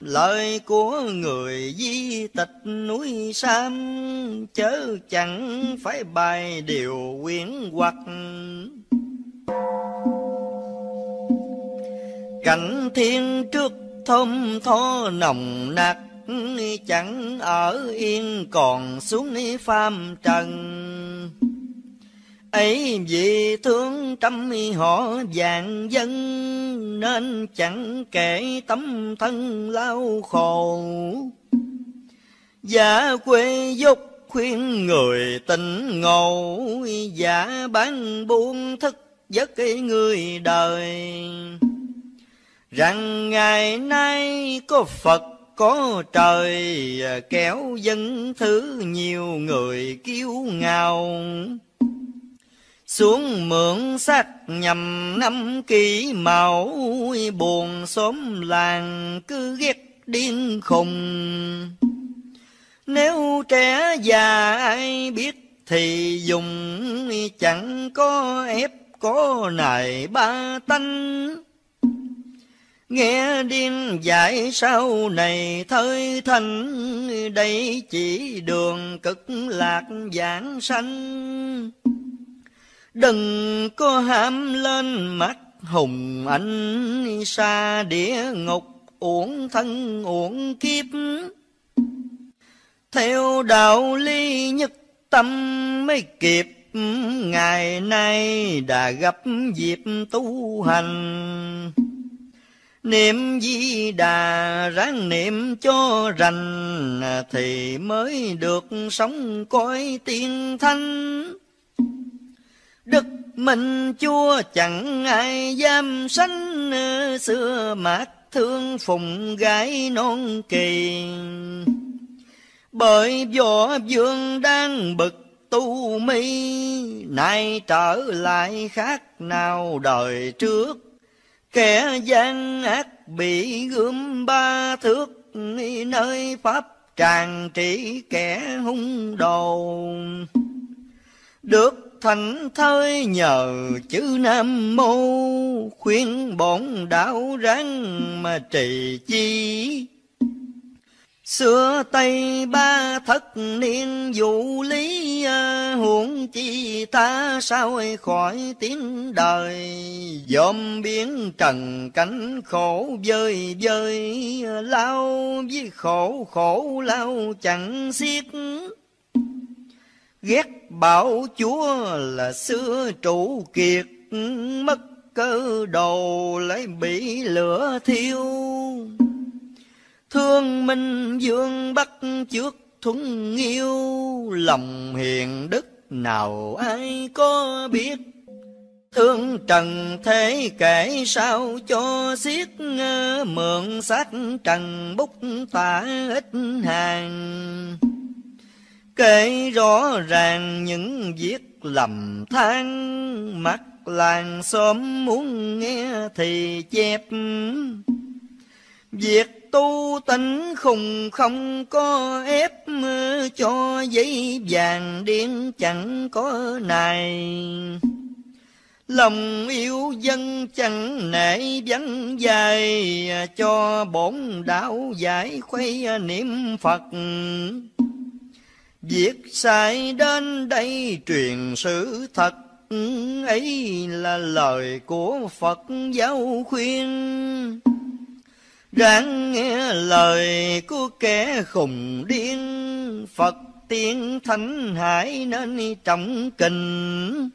Lời của người di tịch núi Sam, chớ chẳng phải bài điều quyến hoặc. Cảnh thiên trước thơm tho nồng nặc, chẳng ở yên còn xuống phàm trần. Ấy vì thương trăm họ vạn dân, nên chẳng kể tấm thân lao khổ. Giả quê dục khuyên người tỉnh ngộ, giả bán buôn thức giấc người đời. Rằng ngày nay có Phật có trời, kéo dân thứ nhiều người kiêu ngạo. Xuống mượn sắc nhằm năm kỷ mão, buồn xóm làng cứ ghét điên khùng. Nếu trẻ già ai biết thì dùng, chẳng có ép có nài ba tánh. Nghe điên dạy sau này thơi thành, đây chỉ đường cực lạc vãng sanh. Đừng có ham lên mắt hùng anh, xa địa ngục uổng thân uổng kiếp. Theo đạo lý nhất tâm mới kịp, ngày nay đã gặp dịp tu hành. Niệm Di Đà ráng niệm cho rành, thì mới được sống cõi tiên thánh. Đức mình Chúa chẳng ai dám sánh, xưa mát thương phụng gái non kỳ. Bởi võ vương đang bực tu mi, nay trở lại khác nào đời trước. Kẻ gian ác bị gươm ba thước, nơi pháp tràng trị kẻ hung đồ. Được thánh thơi nhờ chữ Nam Mô, khuyên bổn đạo ráng mà trì chi. Xưa Tây ba thất niên dụ lý, huống chi ta sao khỏi tiếng đời. Dòm biến trần cảnh khổ vơi vơi, lao với khổ khổ lao chẳng xiết. Ghét bảo chúa là xưa trụ kiệt, mất cơ đồ lại bị lửa thiêu. Thương minh vương bắt trước thuận yêu, lòng hiền đức nào ai có biết. Thương trần thế kể sao cho xiết, mượn xác trần bút tả ít hàng. Kể rõ ràng những việc lầm than, mắt làng xóm muốn nghe thì chép. Việc tu tịnh khùng không có ép, cho giấy vàng điên chẳng có nài. Lòng yêu dân chẳng nể vắng dài, cho bổn đạo giải khuây niệm Phật. Việc sai đến đây truyền sự thật, ấy là lời của Phật giáo khuyên. Ráng nghe lời của kẻ khùng điên, Phật tiên thánh hải nên trọng kinh.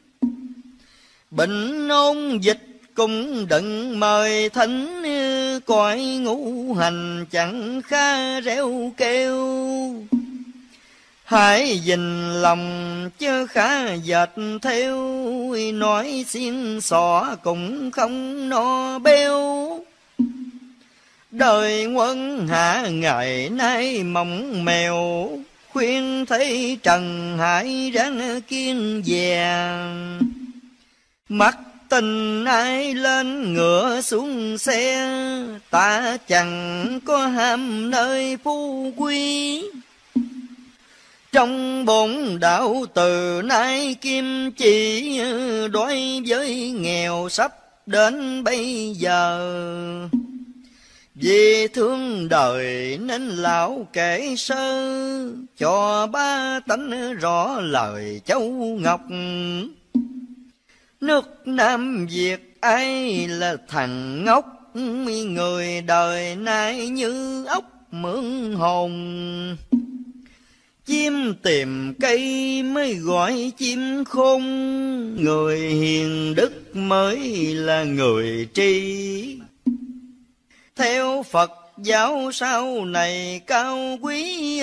Bệnh ôn dịch cũng đừng mời thánh, cõi ngũ hành chẳng khá réo kêu. Hãy dình lòng chớ khá dệt theo, nói xiên xỏ cũng không no béo. Đời quân hạ ngày nay mỏng mèo, khuyên thấy trần hải ráng kiên vàng. Mắt tình ai lên ngựa xuống xe, ta chẳng có ham nơi phú quý. Trong bổn đạo từ nay kim chỉ, đối với nghèo sắp đến bây giờ. Vì thương đời nên lão kể sơ, cho ba tánh rõ lời châu Ngọc. Nước Nam Việt ai là thằng ngốc, người đời nay như ốc mượn hồn. Chim tìm cây mới gọi chim khôn, người hiền đức mới là người tri. Theo Phật giáo sau này cao quý,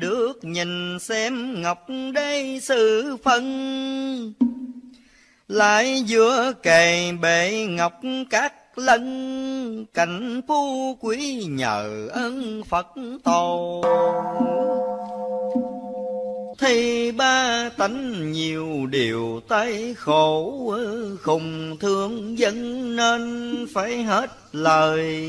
được nhìn xem ngọc đế sự phân. Lại giữa kề bệ ngọc các lân, cảnh phú quý nhờ ơn Phật tổ. Thì ba tánh nhiều điều tay khổ, khùng thương dân nên phải hết lời.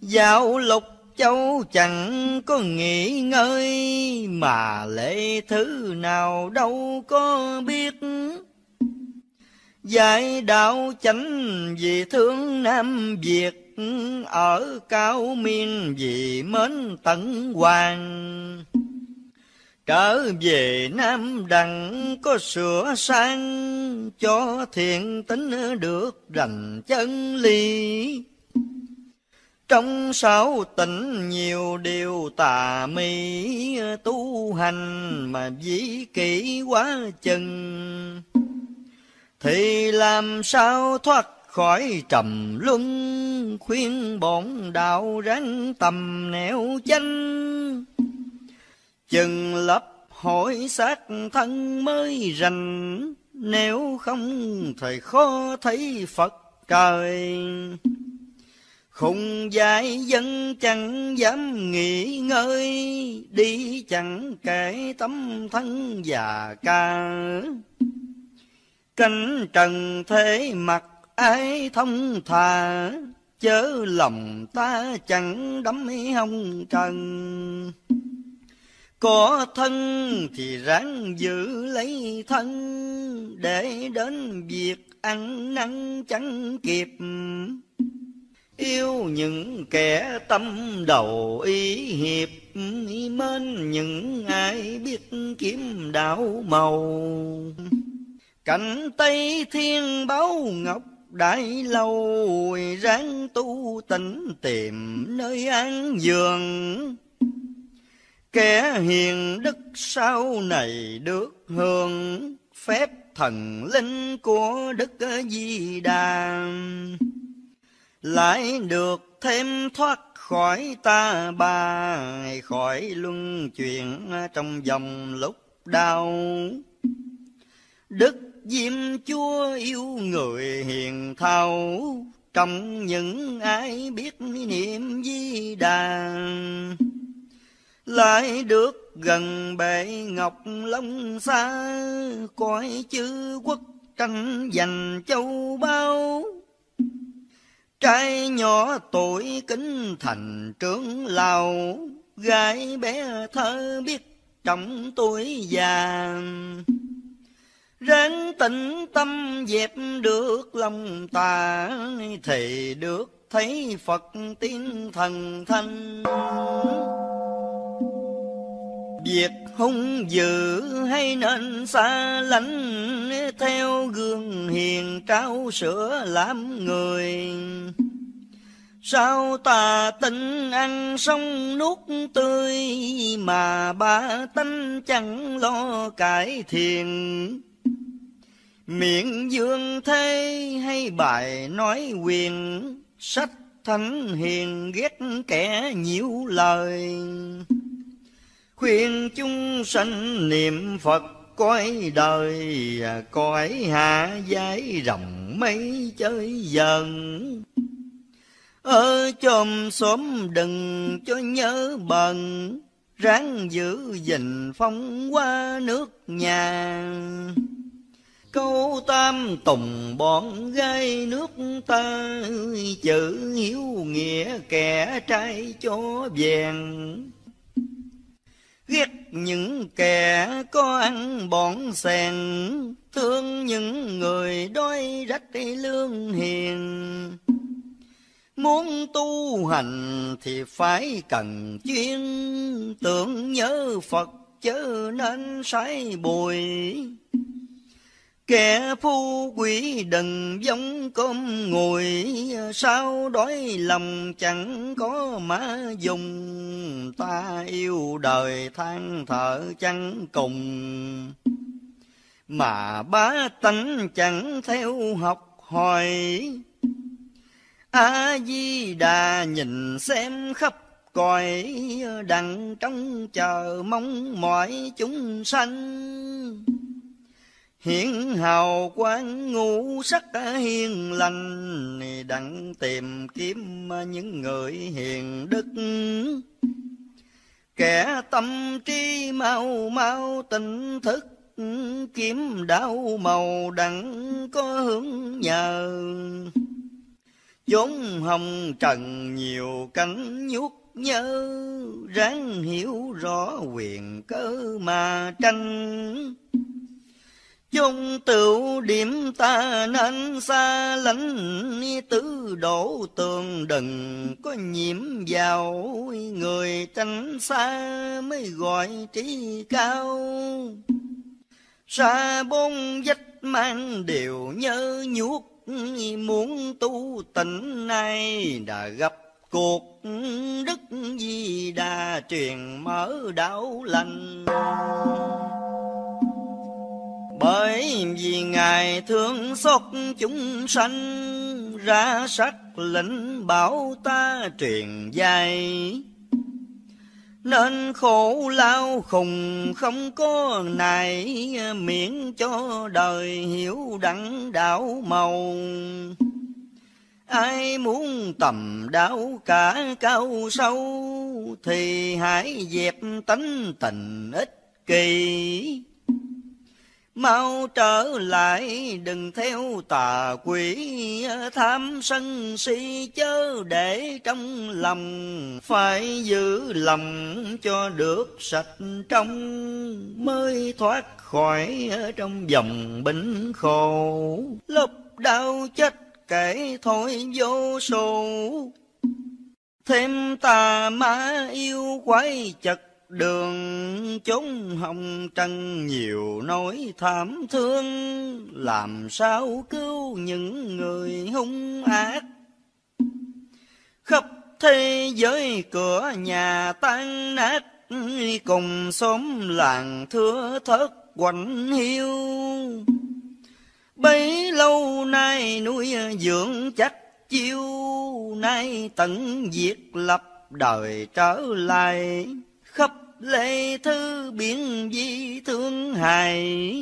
Giáo lục châu chẳng có nghỉ ngơi, mà lễ thứ nào đâu có biết. Dạy đạo chánh vì thương Nam Việt, ở cao miên vì mến tận hoàng. Trở về Nam Đặng có sửa sang, cho thiện tính được rành chân lý. Trong sáu tỉnh nhiều điều tà mị, tu hành mà dĩ kỷ quá chừng. Thì làm sao thoát khỏi trầm luân, khuyên bổn đạo ráng tầm nẻo chánh. Chừng lập hội xác thân mới rành, nếu không thầy khó thấy Phật trời. Khùng dại dân chẳng dám nghỉ ngơi, đi chẳng kể tấm thân già ca. Cánh trần thế mặc ái thông thà, chớ lòng ta chẳng đắm hồng trần. Có thân thì ráng giữ lấy thân, để đến việc ăn năn chẳng kịp. Yêu những kẻ tâm đầu ý hiệp, mến những ai biết kiếm đạo màu. Cảnh Tây Thiên Báu Ngọc Đại Lâu, ráng tu tịnh tìm nơi an giường. Kẻ hiền đức sau này được hưởng, phép thần linh của Đức Di Đà. Lại được thêm thoát khỏi ta bà, khỏi luân chuyển trong vòng lúc đau. Đức Diêm Chúa yêu người hiền thảo, trong những ai biết niệm Di Đà. Lại được gần bệ ngọc long xa, cõi chư quốc tranh giành châu bao. Trai nhỏ tuổi kính thành trưởng lão, gái bé thơ biết trọng tuổi già. Ráng tĩnh tâm dẹp được lòng tà, thì được thấy Phật tiếng thần thanh. Việc hung dữ hay nên xa lánh, theo gương hiền trao sữa làm người. Sao tà tịnh ăn xong nuốt tươi, mà ba tánh chẳng lo cải thiện. Miệng dương thế hay bài nói quyền, sách thánh hiền ghét kẻ nhiễu lời. Khuyên chúng sanh niệm Phật coi đời, coi hạ giái rồng mấy chơi dần. Ở chòm xóm đừng cho nhớ bần, ráng giữ gìn phong qua nước nhà. Câu tam tùng bọn gái nước ta, chữ hiếu nghĩa kẻ trai cho vàng. Ghét những kẻ có ăn bọn sèn, thương những người đói rách lương hiền. Muốn tu hành thì phải cần chuyên, tưởng nhớ Phật chớ nên sái bùi. Kẻ phu quỷ đừng giống cơm nguội, sao đói lòng chẳng có má dùng. Ta yêu đời than thở chẳng cùng, mà bá tánh chẳng theo học hỏi. A-di-đà nhìn xem khắp cõi, đặng trong chờ mong mỏi chúng sanh. Hiển hào quang ngũ sắc hiền lành, đặng tìm kiếm những người hiền đức. Kẻ tâm trí mau mau tỉnh thức, kiếm đạo màu đặng có hướng nhờ. Chốn hồng trần nhiều cánh nhuốc nhớ, ráng hiểu rõ quyền cơ mà tranh. Chốn tựu điểm ta nên xa lánh, tứ đổ tường đừng có nhiễm vào. Người tránh xa mới gọi trí cao, xa bốn vách mang đều nhớ nhuốc. Muốn tu tỉnh nay đã gặp cuộc, Đức Di Đà truyền mở đạo lành. Bởi vì Ngài thương xót chúng sanh, ra sắc lĩnh bảo ta truyền dạy. Nên khổ lao khùng không có nài, miễn cho đời hiểu đẳng đạo màu. Ai muốn tầm đạo cả cao sâu, thì hãy dẹp tánh tình ích kỷ. Mau trở lại đừng theo tà quỷ, tham sân si chớ để trong lòng. Phải giữ lòng cho được sạch trong, mới thoát khỏi trong vòng bỉnh khổ. Lúc đau chết kể thôi vô số, thêm tà ma yêu quái chật đường. Chốn hồng trần nhiều nỗi thảm thương, làm sao cứu những người hung ác. Khắp thế giới cửa nhà tan nát, cùng xóm làng thưa thớt quạnh hiu. Bấy lâu nay nuôi dưỡng chắc chiêu, nay tận diệt lập đời trở lại. Khắp lệ thứ biển di thương hài,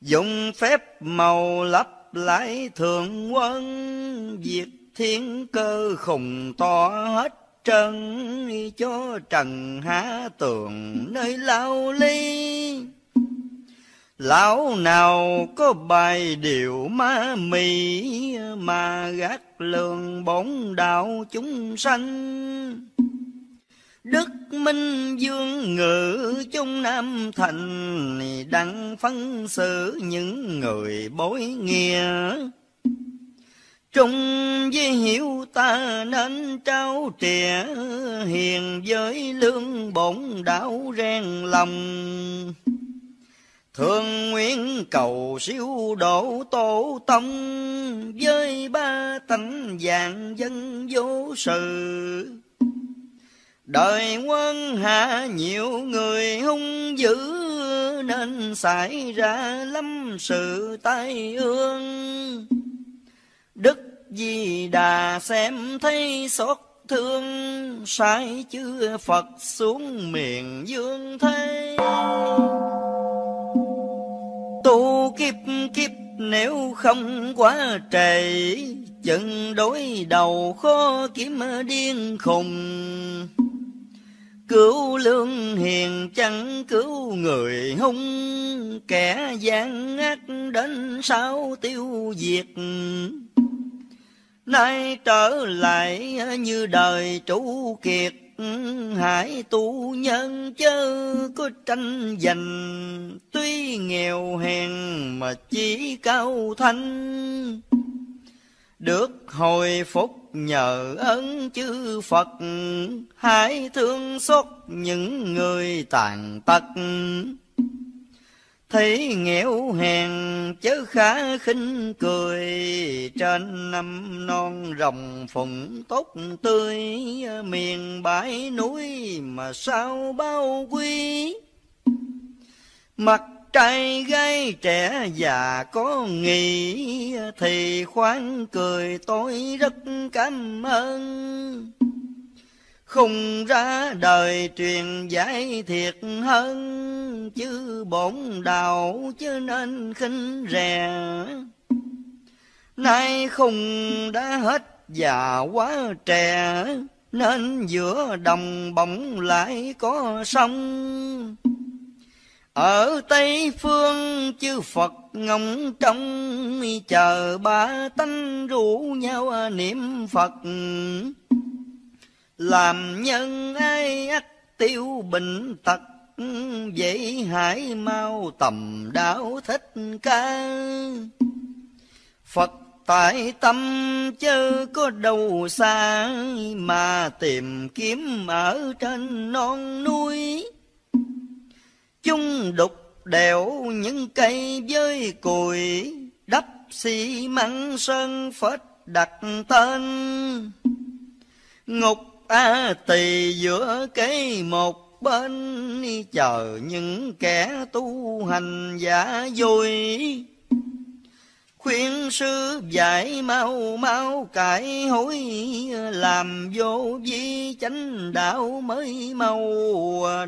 dùng phép màu lấp lại thượng quân. Diệt thiên cơ khủng to hết trần, cho trần há tường nơi lao ly. Lão nào có bài điều ma mị, mà gác lường bổn đạo chúng sanh. Đức Minh Vương ngự chung Nam Thành, đặng phân xử những người bối nghĩa. Trung với hiểu ta nên trao trẻ, hiền với lương bổn đạo rèn lòng. Thường nguyện cầu siêu độ tổ tông, với ba tánh vạn dân vô sự. Đời quân hạ nhiều người hung dữ, nên xảy ra lắm sự tai ương. Đức Di Đà xem thấy xót thương, sai chư Phật xuống miền dương thế. Tu kiếp kiếp nếu không quá trề, chừng đối đầu khó kiếm điên khùng. Cứu lương hiền chẳng cứu người hung, kẻ gian ác đến sao tiêu diệt. Nay trở lại như đời trụ kiệt, hãy tu nhân chớ có tranh giành. Tuy nghèo hèn mà chí cao thanh, được hồi phục nhờ ơn chư Phật. Hãy thương xót những người tàn tật, thấy nghèo hèn chớ khá khinh cười. Trên năm non rồng phụng tốt tươi, miền bãi núi mà sao bao quý. Mặt trai gái trẻ già có nghĩ, thì khoan cười tôi rất cảm ơn. Không ra đời truyền giải thiệt hơn, chứ bổn đạo chứ nên khinh rẻ. Nay không đã hết già quá trẻ, nên giữa đồng bỗng lại có sông. Ở Tây Phương chư Phật ngóng trông, chờ ba tánh rủ nhau niệm Phật. Làm nhân ai ắt tiêu bệnh tật, vậy hãy mau tầm đạo Thích Ca. Phật tại tâm chớ có đâu xa, mà tìm kiếm ở trên non núi. Chung đục đẽo những cây với cùi, đắp xi măng sơn phết đặt tên. Ngục A Tỳ giữa cái một bên, chờ những kẻ tu hành giả vui. Khuyên sư dạy mau mau cải hối, làm vô vi chánh đạo mới mau.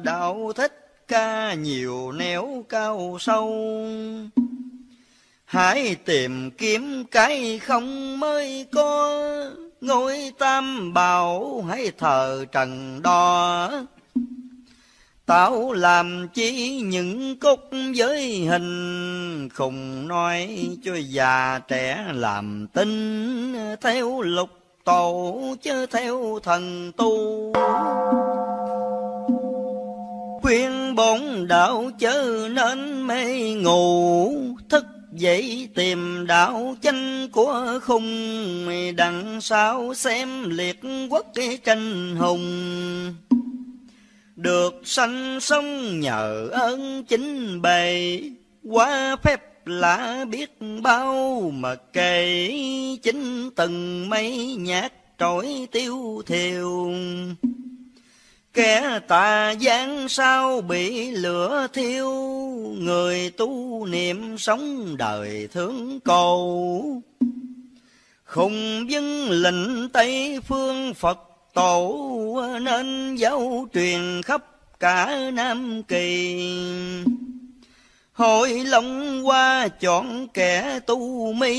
Đạo Thích Ca nhiều nẻo cao sâu, hãy tìm kiếm cái không mới có. Ngôi Tam Bảo hãy thờ trần đo, tạo làm chi những cúc giới hình. Không nói cho già trẻ làm tin, theo lục tổ chứ theo thần tu. Khuyên bổn đạo chớ nên mê ngủ, thức vậy tìm đạo chánh của khung. Đằng sau xem liệt quốc tranh hùng, được sanh sống nhờ ơn chính bày. Qua phép lạ biết bao mà kể, chính từng mấy nhát trỗi tiêu thiều. Kẻ tà gian sao bị lửa thiêu, người tu niệm sống đời thương cầu. Khùng vâng lệnh Tây Phương Phật Tổ, nên giáo truyền khắp cả Nam Kỳ. Hội lòng qua chọn kẻ tu mi,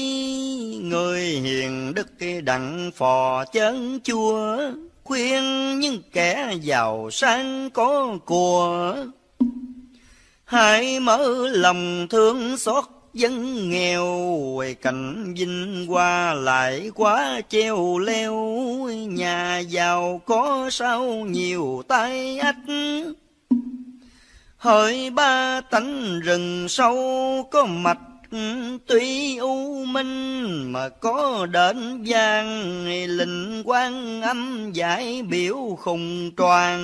người hiền đức đặng phò chấn chua. Khuyên những kẻ giàu sang có của, hãy mở lòng thương xót dân nghèo, cảnh vinh hoa lại quá treo leo, nhà giàu có sao nhiều tai ách. Hỡi ba tánh rừng sâu có mạch tuy u minh, mà có đền vang linh quan âm giải biểu khùng toàn.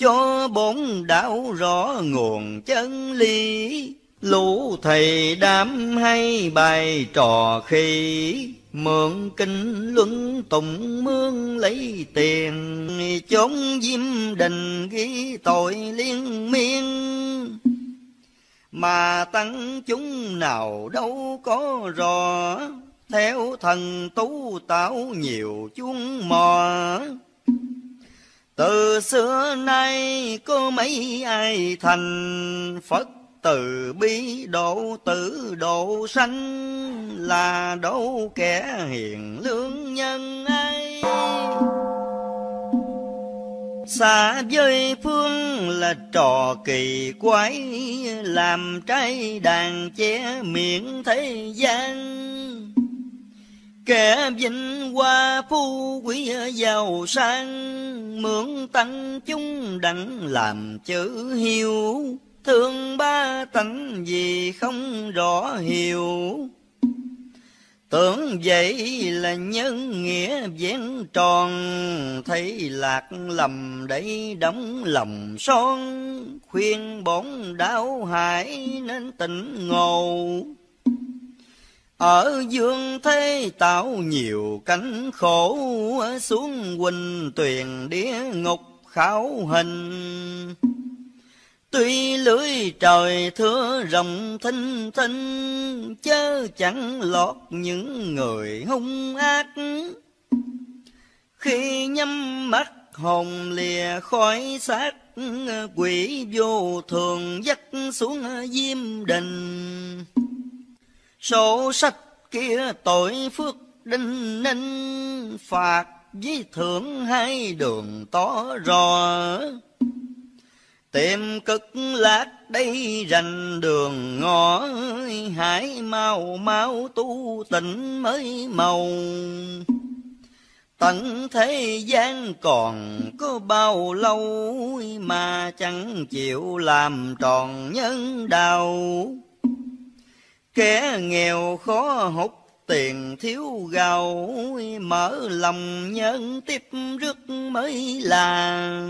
Cho bốn đạo rõ nguồn chân lý, lũ thầy đám hay bài trò khi mượn kinh luân tụng mương lấy tiền, chốn diêm đình ghi tội liên miên. Mà tăng chúng nào đâu có rõ, theo thần tú tạo nhiều chuông mò. Từ xưa nay có mấy ai thành Phật, từ bi độ tử độ sanh, là độ kẻ hiền lương nhân ấy. Xa với phương là trò kỳ quái, làm trái đàn che miệng thế gian. Kẻ vinh hoa phu quý giàu sang, mượn tăng chúng đặng làm chữ hiếu. Thương ba tánh gì không rõ hiểu, tưởng vậy là nhân nghĩa vén tròn. Thấy lạc lầm để đóng lòng son, khuyên bổn đảo hải nên tỉnh ngộ. Ở dương thế tạo nhiều cánh khổ, xuống huỳnh tuyền địa ngục khảo hình. Tuy lưới trời thưa rộng thinh thinh, chớ chẳng lọt những người hung ác. Khi nhắm mắt hồn lìa khỏi xác, quỷ vô thường dắt xuống diêm đình. Sổ sách kia tội phước đinh ninh, phạt với thưởng hai đường tỏ rõ. Tìm cực lát đây rành đường ngõ, hãy mau mau tu tịnh mới màu. Tận thế gian còn có bao lâu, mà chẳng chịu làm tròn nhân đạo. Kẻ nghèo khó hút tiền thiếu gạo, mở lòng nhân tiếp rước mới là.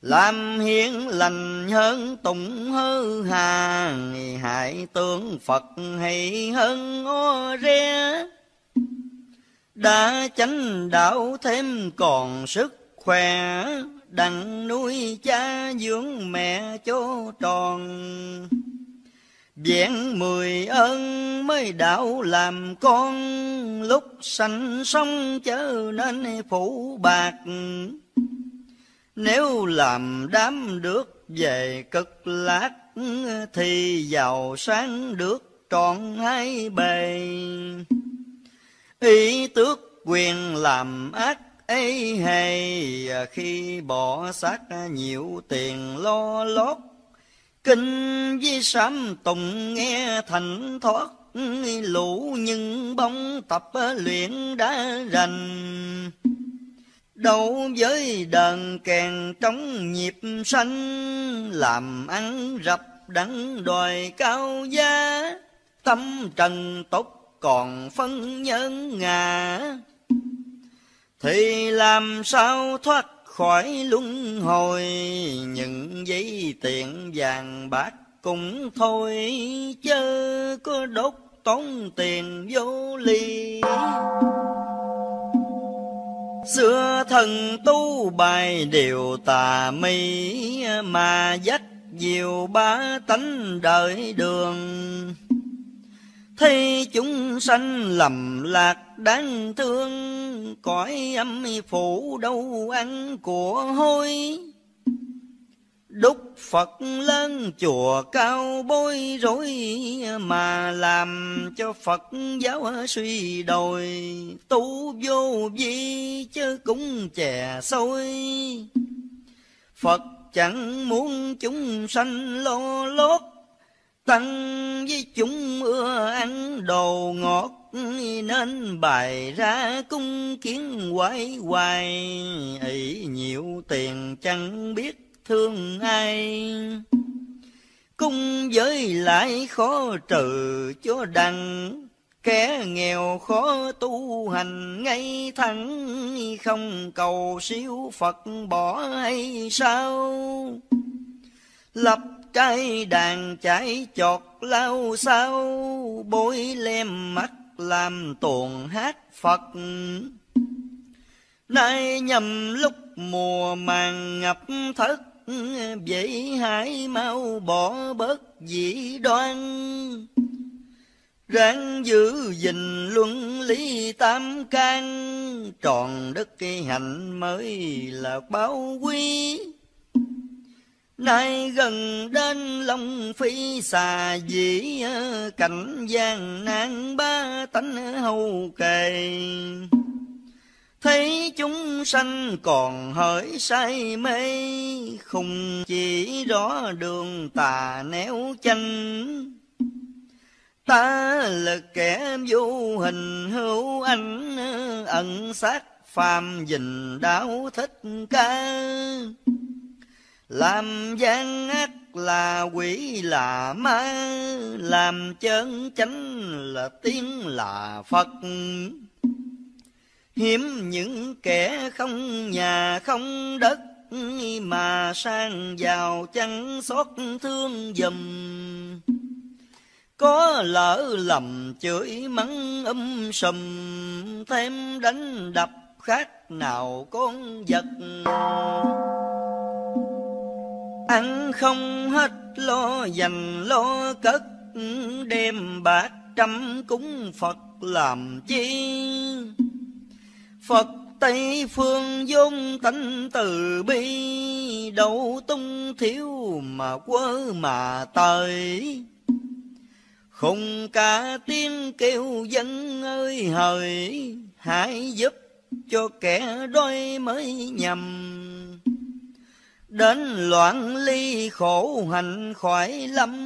Làm hiền lành hơn tụng hư hà, hại tướng Phật hay hơn o re. Đã chánh đạo thêm còn sức khỏe, đặng nuôi cha dưỡng mẹ cho tròn. Vẹn mười ơn mới đạo làm con, lúc sanh sống chớ nên phủ bạc. Nếu làm đám được về cực lạc, thì giàu sáng được trọn hai bề. Ý tước quyền làm ác ấy hay, khi bỏ xác nhiều tiền lo lót. Kinh với sám tùng nghe thành thoát, lũ nhưng bóng tập luyện đã rành. Đấu với đờn kèn trống nhịp sanh, làm ăn rập đắng đòi cao giá. Tâm trần tốt còn phân nhân ngà, thì làm sao thoát khỏi luân hồi. Những giấy tiền vàng bạc cũng thôi, chớ có đốt tốn tiền vô lý. Xưa thần tu bài điều tà mi, mà dắt diều ba tánh đời đường. Thấy chúng sanh lầm lạc đáng thương, cõi âm phủ đâu ăn của hôi. Đúc Phật lớn chùa cao bối rối, mà làm cho Phật giáo suy đồi. Tu vô vi chứ cũng chè xôi, Phật chẳng muốn chúng sanh lo lót, tăng với chúng ưa ăn đồ ngọt, nên bày ra cung kiến hoài hoài. Ý nhiều tiền chẳng biết thương ai, cung với lại khó trừ cho đặng. Kẻ nghèo khó tu hành ngay thẳng, không cầu siêu Phật bỏ hay sao? Lập trai đàn chải chọt lao sao, bối lem mắt làm tuồng hát Phật. Nay nhầm lúc mùa màng ngập thất, vậy hãy mau bỏ bớt dĩ đoan. Ráng giữ gìn luân lý tam can, tròn đức kỳ hạnh mới là báo quý. Nay gần đến lòng phi xà dĩ, cảnh gian nan ba tánh hầu kề. Thấy chúng sanh còn hỡi say mê, không chỉ rõ đường tà néo chanh. Ta là kẻ vô hình hữu ảnh, ẩn sát phàm dình đạo Thích Ca. Làm gian ác là quỷ là ma, làm chơn chánh là tiếng là Phật. Hiếm những kẻ không nhà không đất, mà sang giàu chẳng xót thương dùm. Có lỡ lầm chửi mắng um sùm, thêm đánh đập khác nào con vật. Ăn không hết lo dành lo cất, đem bạc trăm cúng Phật làm chi? Phật Tây phương vốn tánh từ bi, đâu tung thiếu mà quơ mà tới. Khùng cả tiếng kêu dân ơi hời, hãy giúp cho kẻ đói mới nhầm. Đến loạn ly khổ hạnh khỏi lắm,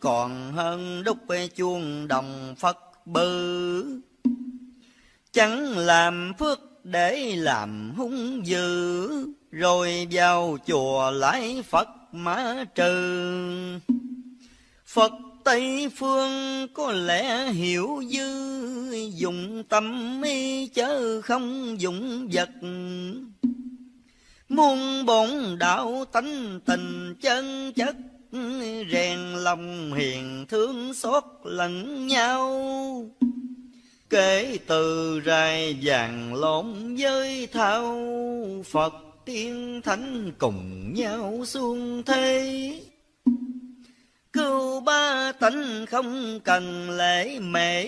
còn hơn đúc chuông đồng Phật bự. Chẳng làm phước để làm hung dữ, rồi vào chùa lại Phật mã trừ. Phật Tây phương có lẽ hiểu dư, dùng tâm y chớ không dùng vật. Muôn bổn đạo tánh tình chân chất, rèn lòng hiền thương xót lẫn nhau. Kể từ rày vàng lộn với thao, Phật tiên thánh cùng nhau xuống thế. Cứu ba tánh không cần lễ mễ,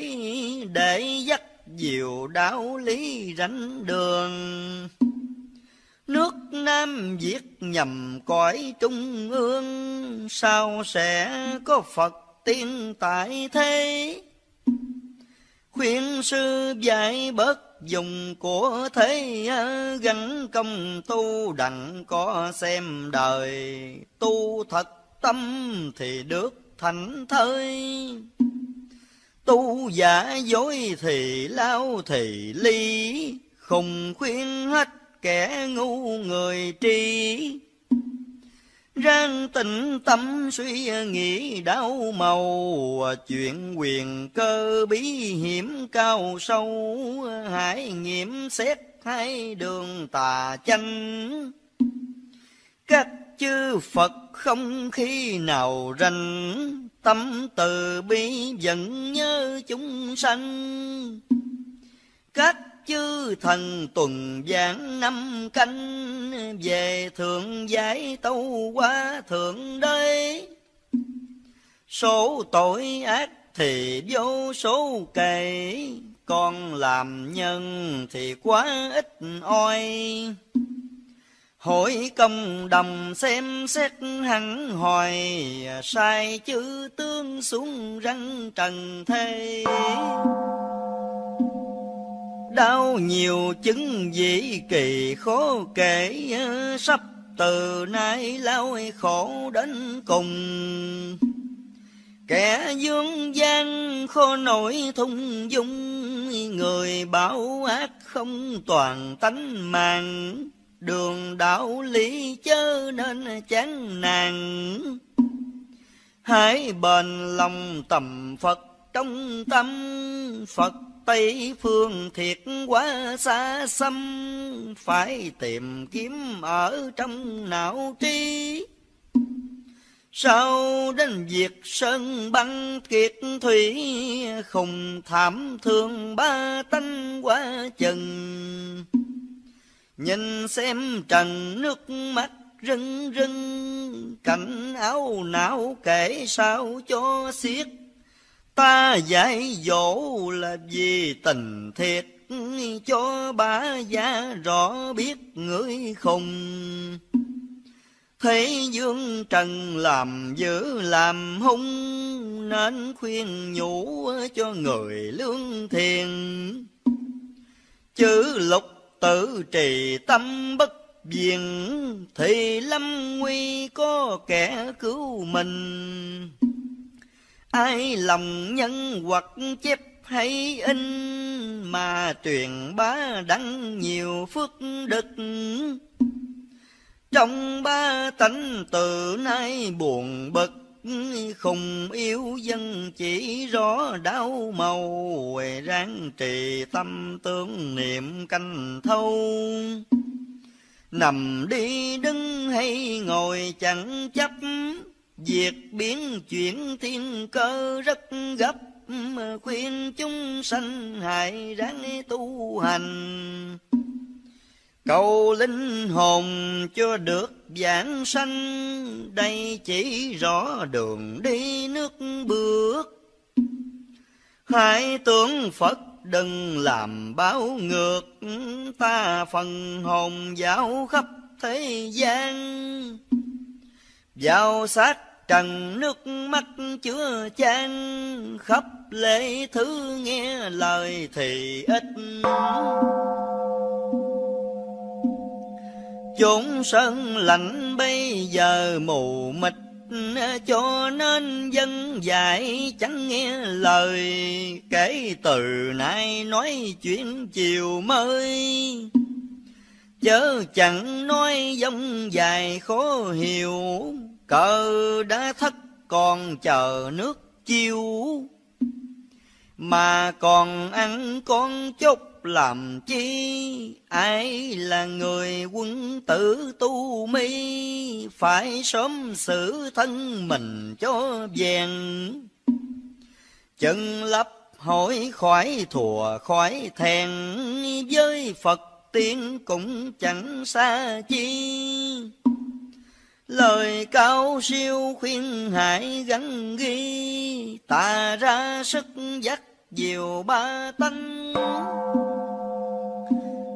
để dắt dìu đạo lý rảnh đường. Nước Nam Việt nhằm cõi trung ương, sao sẽ có Phật tiên tại thế? Khuyên sư dạy bớt dùng của thế, gắn công tu đặng có xem đời. Tu thật tâm thì được thảnh thơi, tu giả dối thì lao thì ly. Không khuyên hết kẻ ngu người tri, ráng tĩnh tâm suy nghĩ đau màu. Chuyện quyền cơ bí hiểm cao sâu, hãy nghiệm xét hai đường tà chanh. Các chư Phật không khi nào rành, tâm từ bi vẫn nhớ chúng sanh. Các chư thần tuần giảng năm canh, về thượng giải tâu quá thượng đế. Số tội ác thì vô số kể, còn làm nhân thì quá ít oi. Hội công đồng xem xét hẳn hoài, sai chữ tướng xuống răng trần thế. Đau nhiều chứng dĩ kỳ khó kể, sắp từ nay lao khổ đến cùng. Kẻ dương gian khó nổi thung dung, người bảo ác không toàn tánh mạng. Đường đạo lý chớ nên chán nản, hãy bền lòng tầm Phật trong tâm. Phật Tây phương thiệt quá xa xăm, phải tìm kiếm ở trong não trí. Sau đến việc sơn băng kiệt thủy, khùng thảm thương ba tánh quá chừng. Nhìn xem trần nước mắt rưng rưng, cảnh áo não kể sao cho xiết. Ta dạy dỗ là vì tình thiệt, cho bà già rõ biết người khùng. Thế dương trần làm dữ làm hung, nên khuyên nhủ cho người lương thiền. Chữ lục tự trì tâm bất viền, thì lâm nguy có kẻ cứu mình. Ai lòng nhân hoặc chép hay in, mà truyền bá đặng nhiều phước đức. Trong ba tánh từ nay buồn bực, khùng yêu dân chỉ rõ đau màu. Ráng trì tâm tương niệm canh thâu, nằm đi đứng hay ngồi chẳng chấp. Việc biến chuyển thiên cơ rất gấp, khuyên chúng sanh hãy ráng tu hành. Cầu linh hồn cho được vãng sanh, đây chỉ rõ đường đi nước bước. Hãy tưởng Phật đừng làm báo ngược, ta phần hồn dạo khắp thế gian. Vào sát trần nước mắt chứa chan, khắp lễ thứ nghe lời thì ít. Chốn sơn lạnh bây giờ mù mịt, cho nên dân dạy chẳng nghe lời. Kể từ nay nói chuyện chiều mới, chớ chẳng nói dông dài khó hiểu. Cờ đã thất còn chờ nước chiêu, mà còn ăn con chốc làm chi. Ai là người quân tử tu mi, phải sớm xử thân mình cho vẹn. Chừng lấp hỏi khỏi thùa khỏi thèn, với Phật tiếng cũng chẳng xa chi. Lời cao siêu khuyên hãy gắn ghi, ta ra sức dắt dìu ba tánh.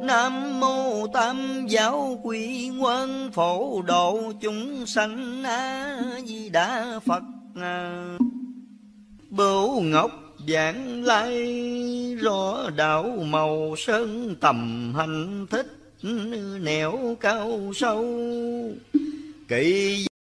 Nam mô Tam Giáo Quy Nguyên Phổ độ chúng sanh A Di Đà Phật. Bửu ngọc vạn lai rõ đạo màu, sơn tầm hành thích nẻo cao sâu kỳ.